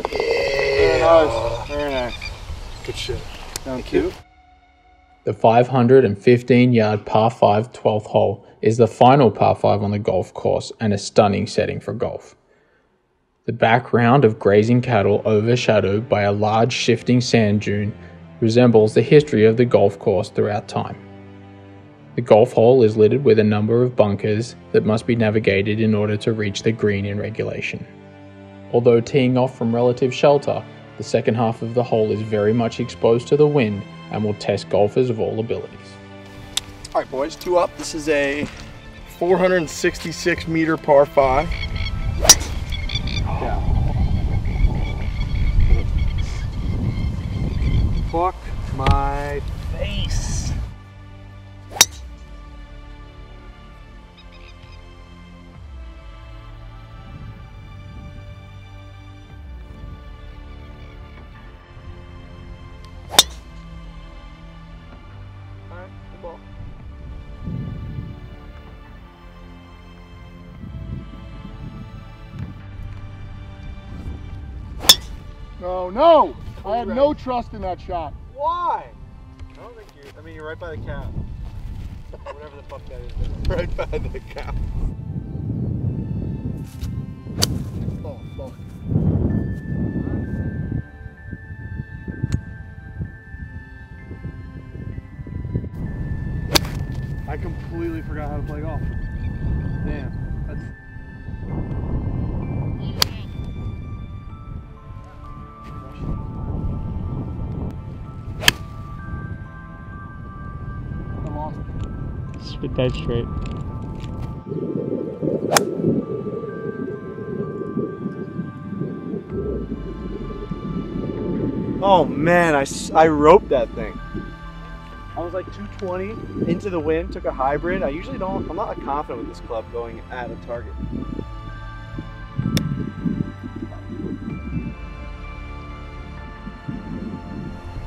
Very nice. Very nice. Good shit. Thank you. The five hundred fifteen yard par five twelfth hole is the final par five on the golf course and a stunning setting for golf. The background of grazing cattle overshadowed by a large shifting sand dune resembles the history of the golf course throughout time. The golf hole is littered with a number of bunkers that must be navigated in order to reach the green in regulation. Although teeing off from relative shelter, the second half of the hole is very much exposed to the wind and will test golfers of all abilities. All right, boys, two up. This is a four hundred sixty-six meter par five. Yeah. Fuck my face. Alright, good ball. No, no! I had no trust in that shot. Why? I don't think you, I mean, you're right by the cow. Whatever the fuck that is. Right by the cow. Oh, fuck. I completely forgot how to play golf. Damn. That's... to Bass Strait. Oh man, I, I roped that thing. I was like two twenty into the wind, took a hybrid. I usually don't, I'm not confident with this club going at a target.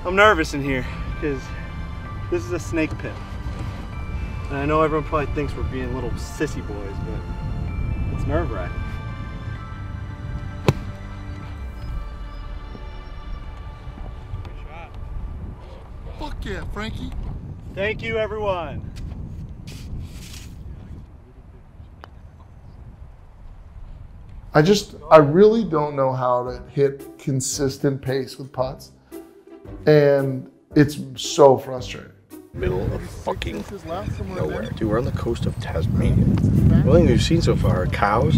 I'm nervous in here because this is a snake pit. And I know everyone probably thinks we're being little sissy boys, but it's nerve-wracking. Fuck yeah, Frankie. Thank you, everyone. I just, I really don't know how to hit consistent pace with putts. And it's so frustrating. Middle of fucking nowhere. Dude, we're on the coast of Tasmania. The only thing we've seen so far are cows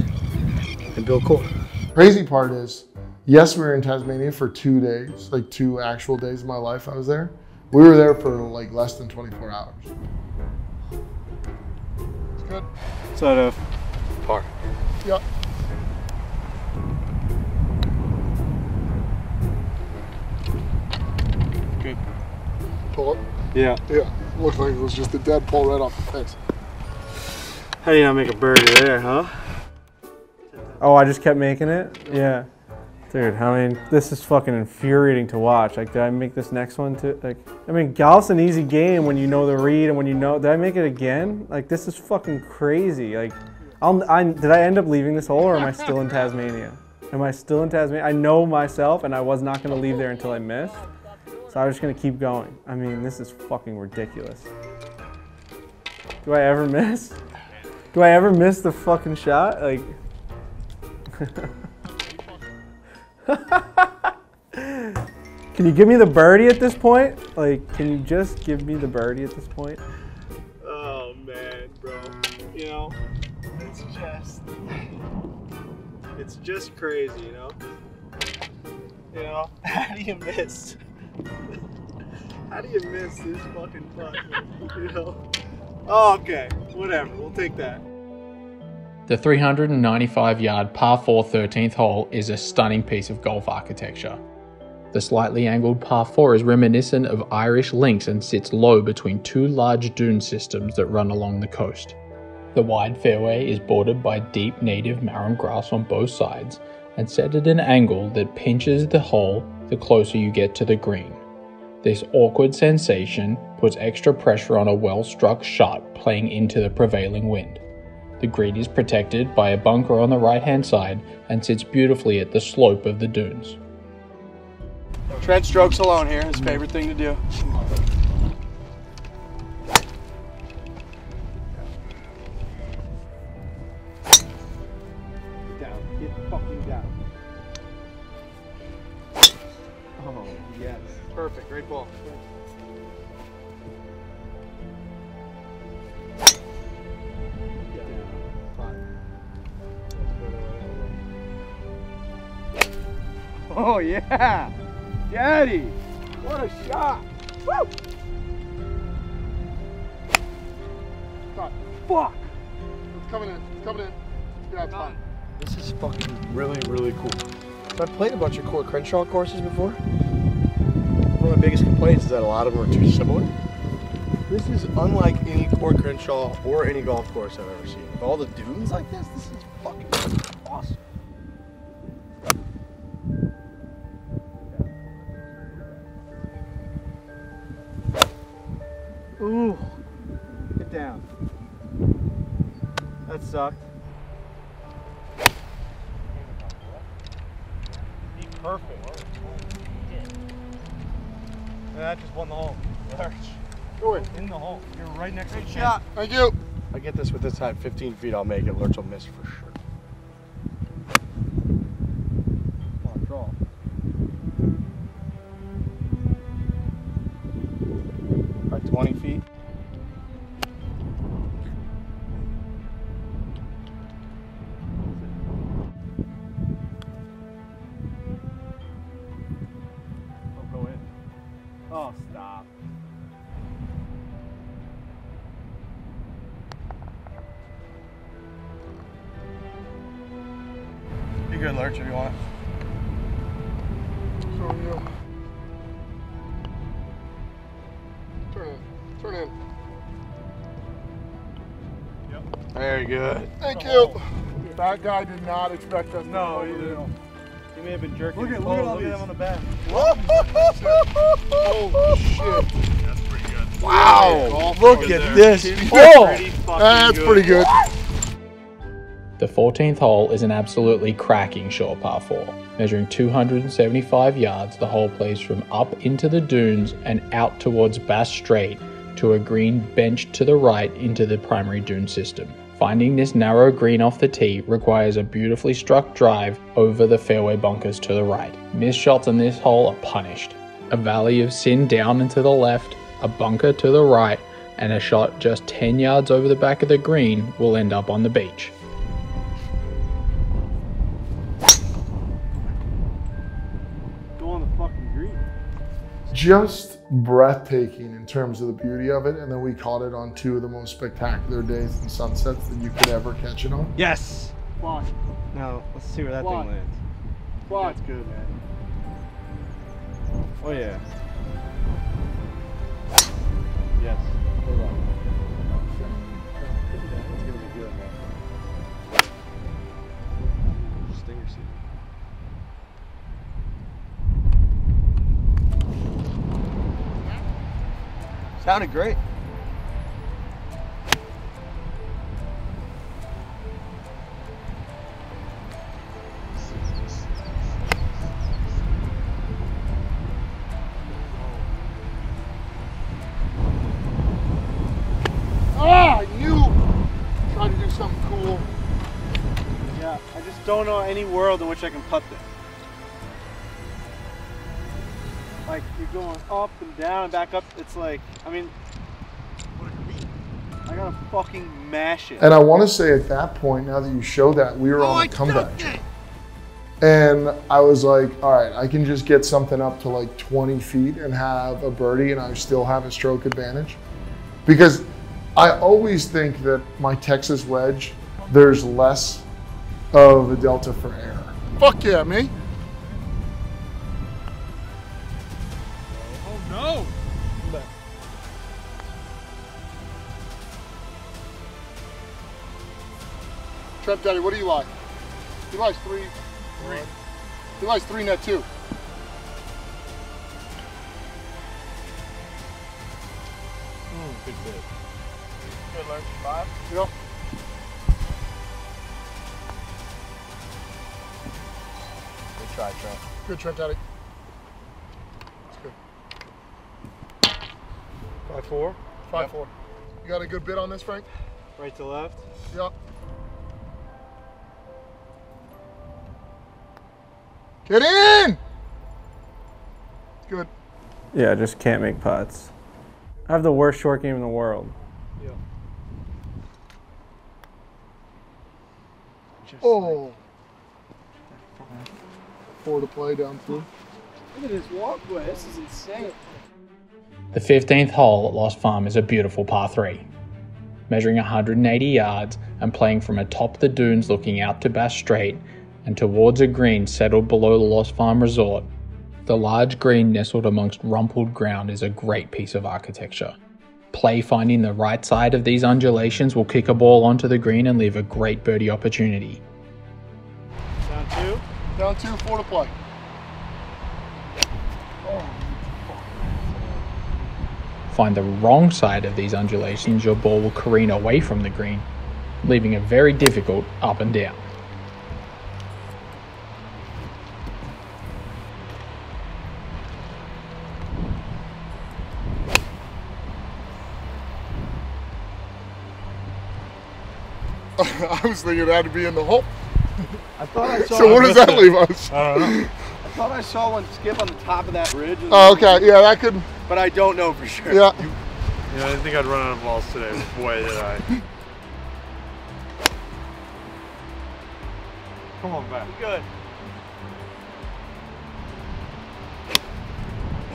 and Bill Coore. Crazy part is, yes, we were in Tasmania for two days, like two actual days of my life I was there. We were there for like less than twenty-four hours. It's good. Sort of par. Yep. Good. Pull up? Yeah. Yeah. Looked like it was just a dead pull right off the fence. How do you not make a birdie there, huh? Oh, I just kept making it? Yeah. Dude, I mean, this is fucking infuriating to watch. Like, did I make this next one too? Like, I mean, golf's an easy game when you know the read and when you know, did I make it again? Like, this is fucking crazy. Like, I'll, I, did I end up leaving this hole or am I still in Tasmania? Am I still in Tasmania? I know myself and I was not gonna leave there until I missed. So I was just gonna keep going. I mean, this is fucking ridiculous. Do I ever miss? Do I ever miss the fucking shot? Like. Can you give me the birdie at this point? Like, can you just give me the birdie at this point? Oh man, bro. You know, it's just, it's just crazy, you know? You know, how do you miss? How do you miss this fucking putt? You know? Oh, okay, whatever, we'll take that. The three hundred ninety-five yard par four thirteenth hole is a stunning piece of golf architecture. The slightly angled par four is reminiscent of Irish links and sits low between two large dune systems that run along the coast. The wide fairway is bordered by deep native marram grass on both sides and set at an angle that pinches the hole the closer you get to the green. This awkward sensation puts extra pressure on a well-struck shot playing into the prevailing wind. The green is protected by a bunker on the right-hand side and sits beautifully at the slope of the dunes. Trent strokes alone here, his favorite thing to do. Get down, get fucking down. Oh, yes. Perfect, great ball. Oh yeah, daddy! What a shot! Woo! God, fuck! It's coming in. It's coming in. Yeah, it's fine. This is fucking really, really cool. So I've played a bunch of Coore Crenshaw courses before. One of my biggest complaints is that a lot of them are too similar. This is unlike any Coore Crenshaw or any golf course I've ever seen. With all the dunes like this, this is fucking awesome. Ooh, get down. That sucked. Be perfect. And that just won the hole. Lurch. Go in. In the hole. You're right next to the shot. Thank you. I get this with this height, fifteen feet, I'll make it. Lurch will miss for sure. Come on, draw. twenty feet. I'll go in. Oh, stop. Lurch if you want. So you. Turn in. Turn in. Yep. Very good. Thank you. That guy did not expect us to no, know. No, he may have been jerking. Look at, look at all these. Look at him on the back. Holy shit. That's pretty good. Wow. Look at this. Oh, that's pretty good. The fourteenth hole is an absolutely cracking short par four, measuring two hundred seventy-five yards. The hole plays from up into the dunes and out towards Bass Strait to a green bench to the right into the primary dune system. Finding this narrow green off the tee requires a beautifully struck drive over the fairway bunkers to the right. Missed shots on this hole are punished. A valley of sin down and to the left, a bunker to the right, and a shot just ten yards over the back of the green will end up on the beach. Go on the fucking green. Just breathtaking in terms of the beauty of it, and then we caught it on two of the most spectacular days and sunsets that you could ever catch it on. Yes! Block. No, let's see where that Block. thing lands. Block. That's good, man. Oh yeah. Yes. Hold on. It's gonna be good, man. Stinger seat. Sounded great. Ah, I knew! Trying to do something cool. Yeah, I just don't know any world in which I can putt this. Like, you're going up and down and back up. It's like, I mean, I gotta fucking mash it. And I want to say at that point, now that you show that, we were oh, on a I comeback. And I was like, all right, I can just get something up to like twenty feet and have a birdie and I still have a stroke advantage. Because I always think that my Texas wedge, there's less of a delta for error. Fuck yeah, me. Oh! Trent Daddy, what do you like? He likes three. Three. He likes three net two. Mm, good bit. Good Lurch. Five. Yep. Good try, Trent. Good Trent Daddy. Five four. Five yep. four. You got a good bit on this, Frank? Right to left. Yep. Get in! Good. Yeah, I just can't make putts. I have the worst short game in the world. Yeah. Just oh. Like Fore to play down through. Look at this walkway. This is insane. The fifteenth hole at Lost Farm is a beautiful par three. Measuring one hundred eighty yards and playing from atop the dunes looking out to Bass Strait and towards a green settled below the Lost Farm Resort, the large green nestled amongst rumpled ground is a great piece of architecture. Play finding the right side of these undulations will kick a ball onto the green and leave a great birdie opportunity. Down two. Down two, four to play. Oh. Find the wrong side of these undulations, your ball will careen away from the green, leaving it very difficult up and down. I was thinking it had to be in the hole. I thought I saw. So what does that it. leave us? I don't know. I thought I saw one skip on the top of that ridge. Oh, okay, yeah, that could. But I don't know for sure. Yeah. You know, I didn't think I'd run out of balls today. Boy, did I. Come on back. Good.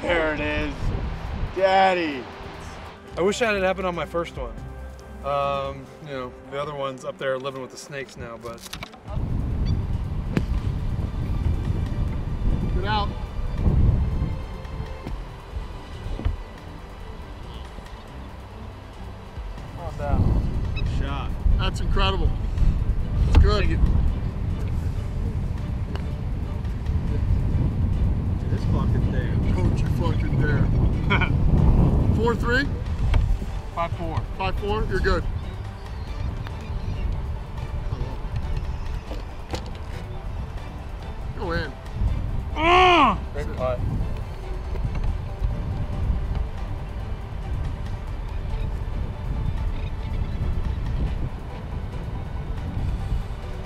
There it is. Daddy. I wish that had happened on my first one. Um, you know, the other one's up there living with the snakes now, but. it out. How's out. Good shot. That's incredible. It's good. Take it. It's fucking there. Oh, you fucking there. four three? five four. five four? You're good. Go in. Uh, Great putt.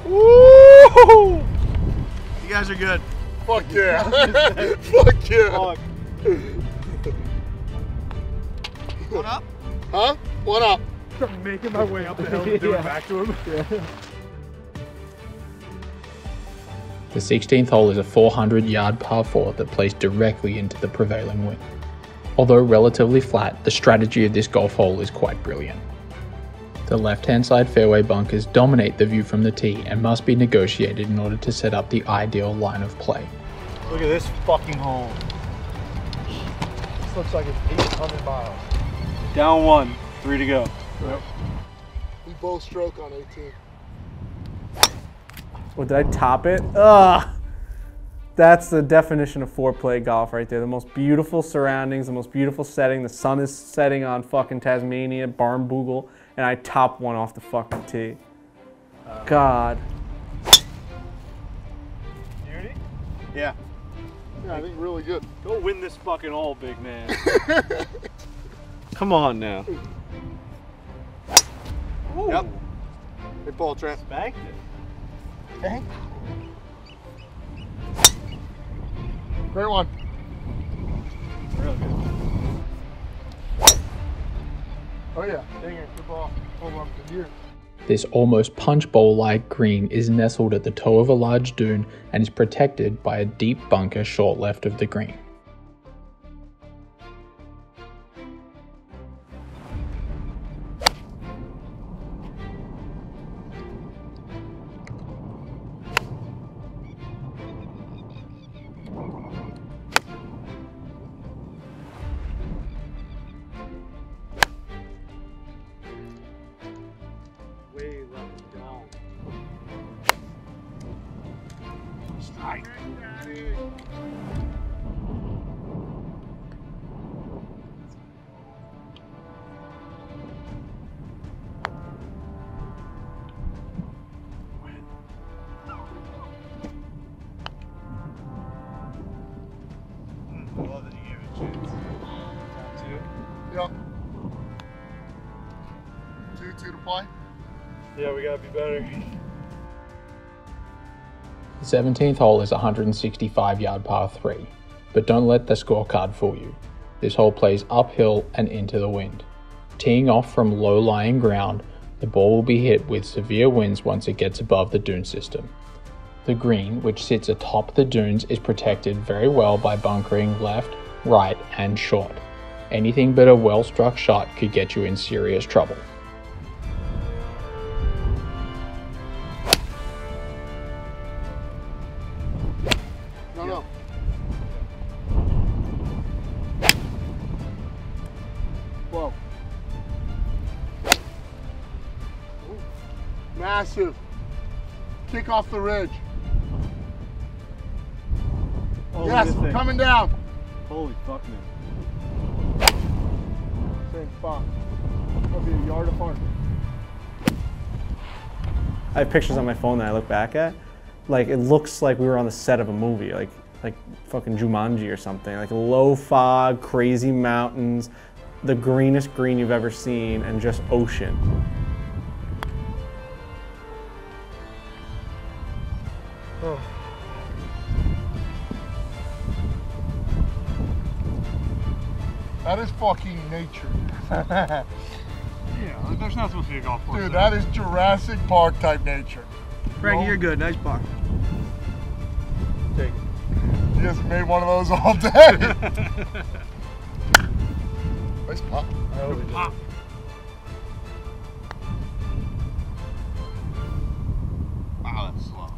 Woo! You guys are good. Fuck yeah. Fuck yeah. One up? Huh? One up. I'm making my way up the hill to do yeah. it back to him. Yeah. The sixteenth hole is a four hundred yard par four that plays directly into the prevailing wind. Although relatively flat, the strategy of this golf hole is quite brilliant. The left-hand side fairway bunkers dominate the view from the tee and must be negotiated in order to set up the ideal line of play. Look at this fucking hole. This looks like it's eight hundred miles. Down one, three to go. Yep. We both stroke on eighteen. What, did I top it? Ugh. That's the definition of foreplay golf right there. The most beautiful surroundings, the most beautiful setting. The sun is setting on fucking Tasmania, Barnbougle, and I top one off the fucking tee. Um, God. You ready? Yeah. Yeah, I think really good. Go win this fucking hole, big man. Come on now. Ooh. Yep. Good ball, Trent. Spanked it. Okay. Great one. Really good. Oh yeah, dinger, good ball. Hold on to here. This almost punch bowl-like green is nestled at the toe of a large dune and is protected by a deep bunker short left of the green. The seventeenth hole is one hundred sixty-five yard par three, but don't let the scorecard fool you. This hole plays uphill and into the wind. Teeing off from low-lying ground, the ball will be hit with severe winds once it gets above the dune system. The green, which sits atop the dunes, is protected very well by bunkering left, right, and short. Anything but a well-struck shot could get you in serious trouble. Kick off the ridge. Oh, yes, coming down. Holy fuck, man. Same spot. That'll be a yard apart. I have pictures on my phone that I look back at. Like, it looks like we were on the set of a movie, like like fucking Jumanji or something. Like low fog, crazy mountains, the greenest green you've ever seen, and just ocean. Oh. That is fucking nature. Yeah, there's not supposed to be a golf course. Dude, there. That is Jurassic Park type nature. Frankie, well, you're good. Nice puck. Take it. You just made one of those all day. Nice puck. Good puck. Wow, that's slow.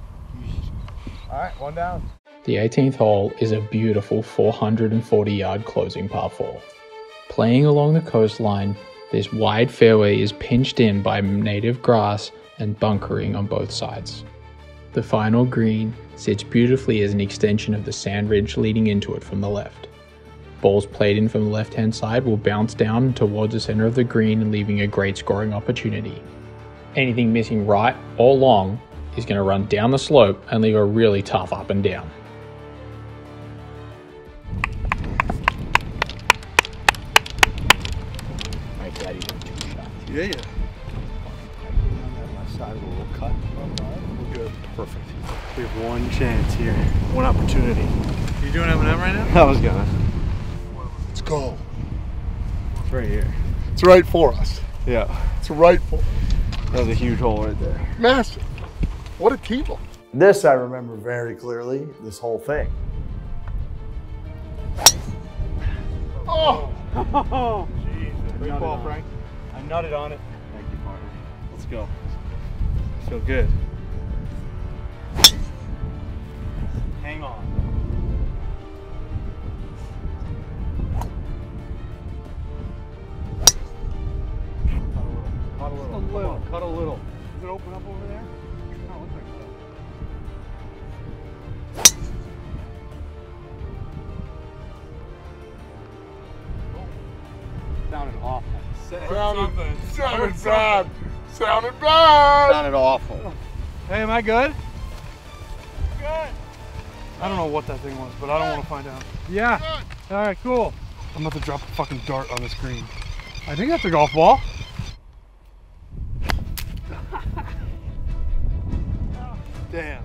All right, one down. The eighteenth hole is a beautiful four hundred forty yard closing par four. Playing along the coastline, this wide fairway is pinched in by native grass and bunkering on both sides. The final green sits beautifully as an extension of the sand ridge leading into it from the left. Balls played in from the left-hand side will bounce down towards the center of the green, leaving a great scoring opportunity. Anything missing right or long is going to run down the slope and leave a really tough up and down. Yeah, yeah. Perfect. We have one chance here, one opportunity. You doing M and M right now? I was gonna. Let's go. It's right here. It's right for us. Yeah. It's right for us. That was a huge hole right there. Massive. What a tee ball. This I remember very clearly, this whole thing. Oh! Oh! Jeez. Great ball, Frank. I nutted on it. Thank you, partner. Let's go. I feel good. Hang on. Cut a little. Cut a little. Cut a little. Does it open up over there? No, it looks like it. Sounded awful. Sounded, sounded bad. Sounded bad. Sounded awful. Hey, am I good? Good. I don't know what that thing was, but I don't want to find out. Yeah. All right, cool. I'm about to drop a fucking dart on this green. I think that's a golf ball. Damn.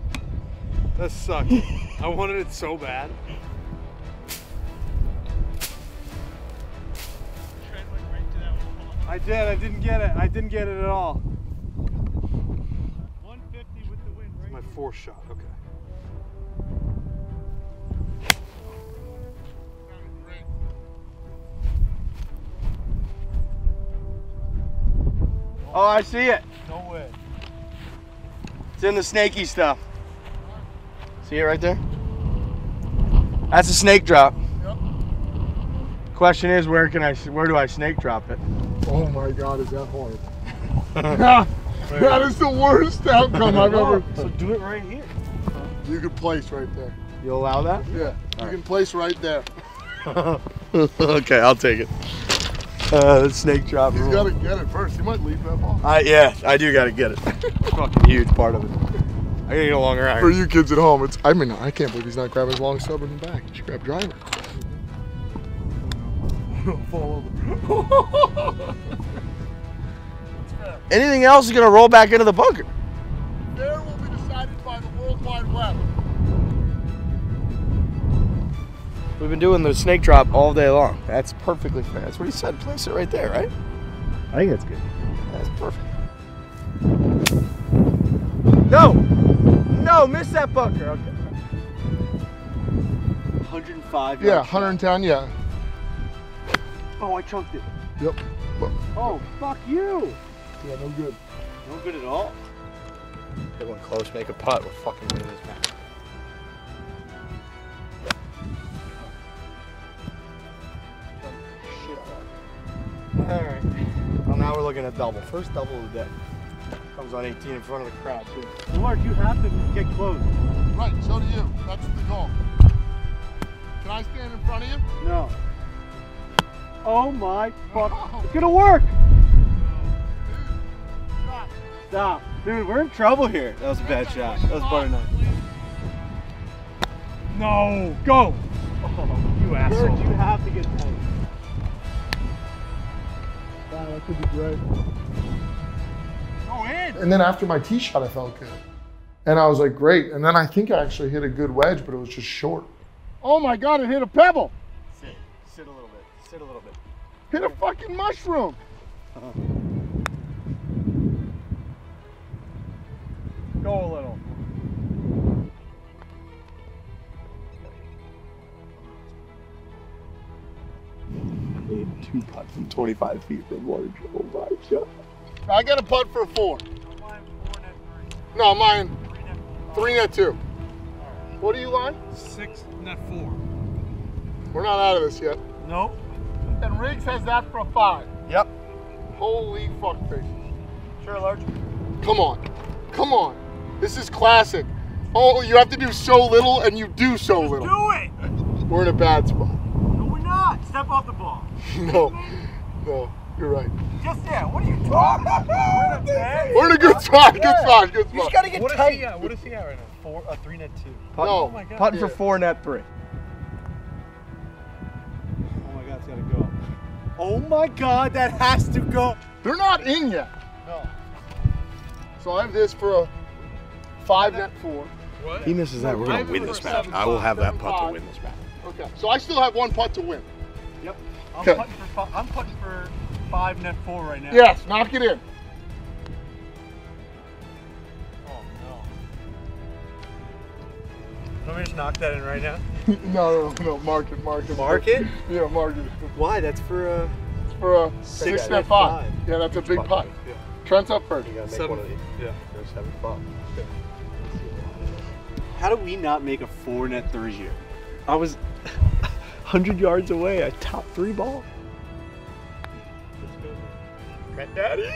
That sucked. I wanted it so bad. I did. I didn't get it. I didn't get it at all. one fifty with the wind, right? My fourth shot. Okay. Oh, I see it. No way. It's in the snaky stuff. See it right there? That's a snake drop. Yep. Question is, where can I? Where do I snake drop it? Oh my God, is that hard? That is the worst outcome I've ever. So do it right here. You can place right there. You allow that? Yeah. All you right. can place right there. Okay, I'll take it. Uh, the snake drop. He's got to get it first. He might leave that ball. I, yeah, I do got to get it. Fucking huge part of it. I gotta get a longer iron. For you kids at home, it's. I mean, I can't believe he's not grabbing his long stub in the back. He should grab driver. Fall over. Anything else is gonna roll back into the bunker. There will be decided by the World Wide Web. We've been doing the snake drop all day long. That's perfectly fair. That's what he said. Place it right there, right? I think that's good. That's perfect. No! No, miss that bunker. Okay. one oh five. Yeah, one ten, yeah. Oh, I chunked it. Yep. Oh, fuck you. Yeah, no good. No good at all. Hit one close, make a putt. We're fucking winning this match. Alright, well now we're looking at double. First double of the day. Comes on eighteen in front of the crowd too. Lurch, you have to get close. Right, so do you. That's the goal. Can I stand in front of you? No. Oh my fuck. Oh. It's gonna work! Dude, stop. Stop. Dude, we're in trouble here. That was a bad shot. That was butter nut. No! Go! Oh, you asshole. Lurch, you have to get close. Wow, that could be great. Go in. And then after my tee shot, I felt good. And I was like, great. And then I think I actually hit a good wedge, but it was just short. Oh my God, it hit a pebble. Sit, sit a little bit, sit a little bit. Hit a fucking mushroom. Uh-huh. Go a little. Two putts from twenty-five feet from large. Oh my God. I got a putt for a four. No, mine. Four net three. No, mine. Three net, three net two. All right. What are you on? Six, not four. We're not out of this yet. Nope. And Riggs has that for a five. Yep. Holy fuck faces. Sure, Lurch. Come on. Come on. This is classic. Oh, you have to do so little and you do so Just little. Do it! We're in a bad spot. No, we're not. Step off the ball. No. No. You're right. Just there. What are you talking about? We're in a good spot. Good spot. Good spot. You just gotta get what tight. Is he at? What is he at right now? Four, a three net two. Putting, no. Oh my God. Putting yeah. for four net three. Oh my God, it's gotta go. Oh my God, that has to go. They're not in yet. No. So I have this for a five net four. What? He misses that. We're gonna win this match. I will have that putt to win this match. Okay. So I still have one putt to win. Yep. I'm putting for. I'm putting for. Five net four right now. Yes, knock it in. Oh no. Let me just knock that in right now. no, no, no, mark it, mark it. Mark it? Yeah, mark it. Why? That's for a. That's for a six net five. five. Yeah, that's a big putt. Yeah. Trent's up first. You gotta make seven. One of these. Yeah. There's seven five. Okay. How do we not make a four net three here? I was one hundred yards away. I topped three ball. Daddy!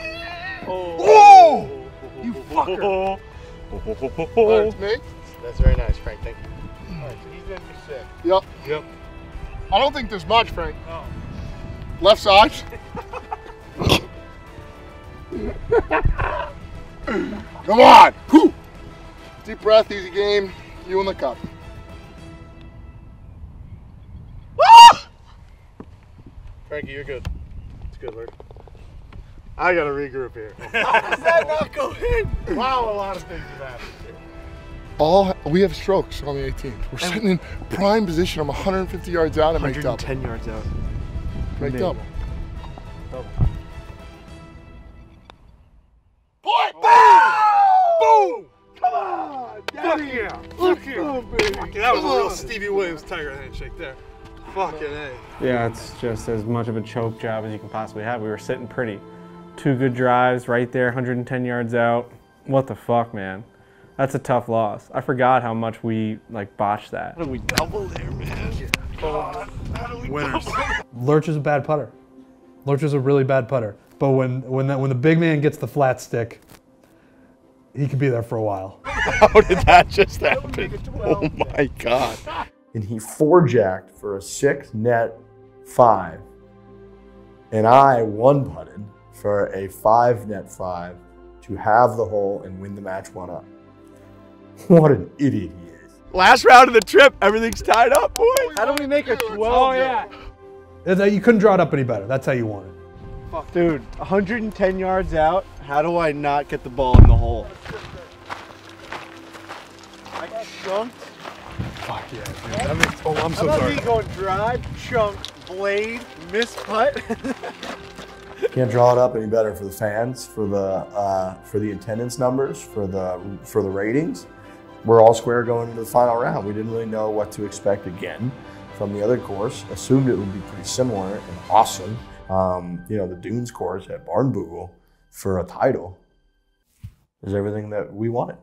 Oh. Whoa! You fucker! Oh, oh, oh, oh, oh. That's me? That's very nice, Frank. Thank you. Alright, so he's in for six. Yep. Yep. I don't think there's much, Frank. Oh. Left side. Come on! Whew. Deep breath, easy game. You in the cup. Ah! Frankie, you're good. It's good, Lurch. I gotta regroup here. How does that not go in? Wow, a lot of things have happened here. All we have strokes on the eighteenth. We're and sitting in prime position. I'm one hundred fifty yards out and make double. one hundred ten yards out. Make Maybe. double. Double. Point! Oh. Boom! Boom! Come on! Daddy. Fuck yeah! Look here! That was a real Stevie Williams Tiger handshake there. Fucking A. Yeah, it's just as much of a choke job as you can possibly have. We were sitting pretty. Two good drives right there, one hundred ten yards out. What the fuck, man? That's a tough loss. I forgot how much we like botched that. How do we double there, man? God. How do we Winners. double there? Lurch is a bad putter. Lurch is a really bad putter. But when when that, when the big man gets the flat stick, he could be there for a while. How did that just happen? Oh my God. And he four-jacked for a six net five, and I one putted for a five net five to have the hole and win the match one up. What an idiot he is. Last round of the trip, everything's tied up, boy. How do we make a twelve? Oh, yeah. You couldn't draw it up any better. That's how you won it. Fuck, dude, one hundred ten yards out. How do I not get the ball in the hole? I chunked. Fuck yeah, dude. That makes, oh, I'm so sorry. How about me going drive, chunk, blade, miss putt? Can't draw it up any better for the fans, for the uh, for the attendance numbers, for the for the ratings. We're all square going into the final round. We didn't really know what to expect again from the other course. Assumed it would be pretty similar and awesome. Um, you know, the Dunes course at Barnbougle for a title is everything that we wanted.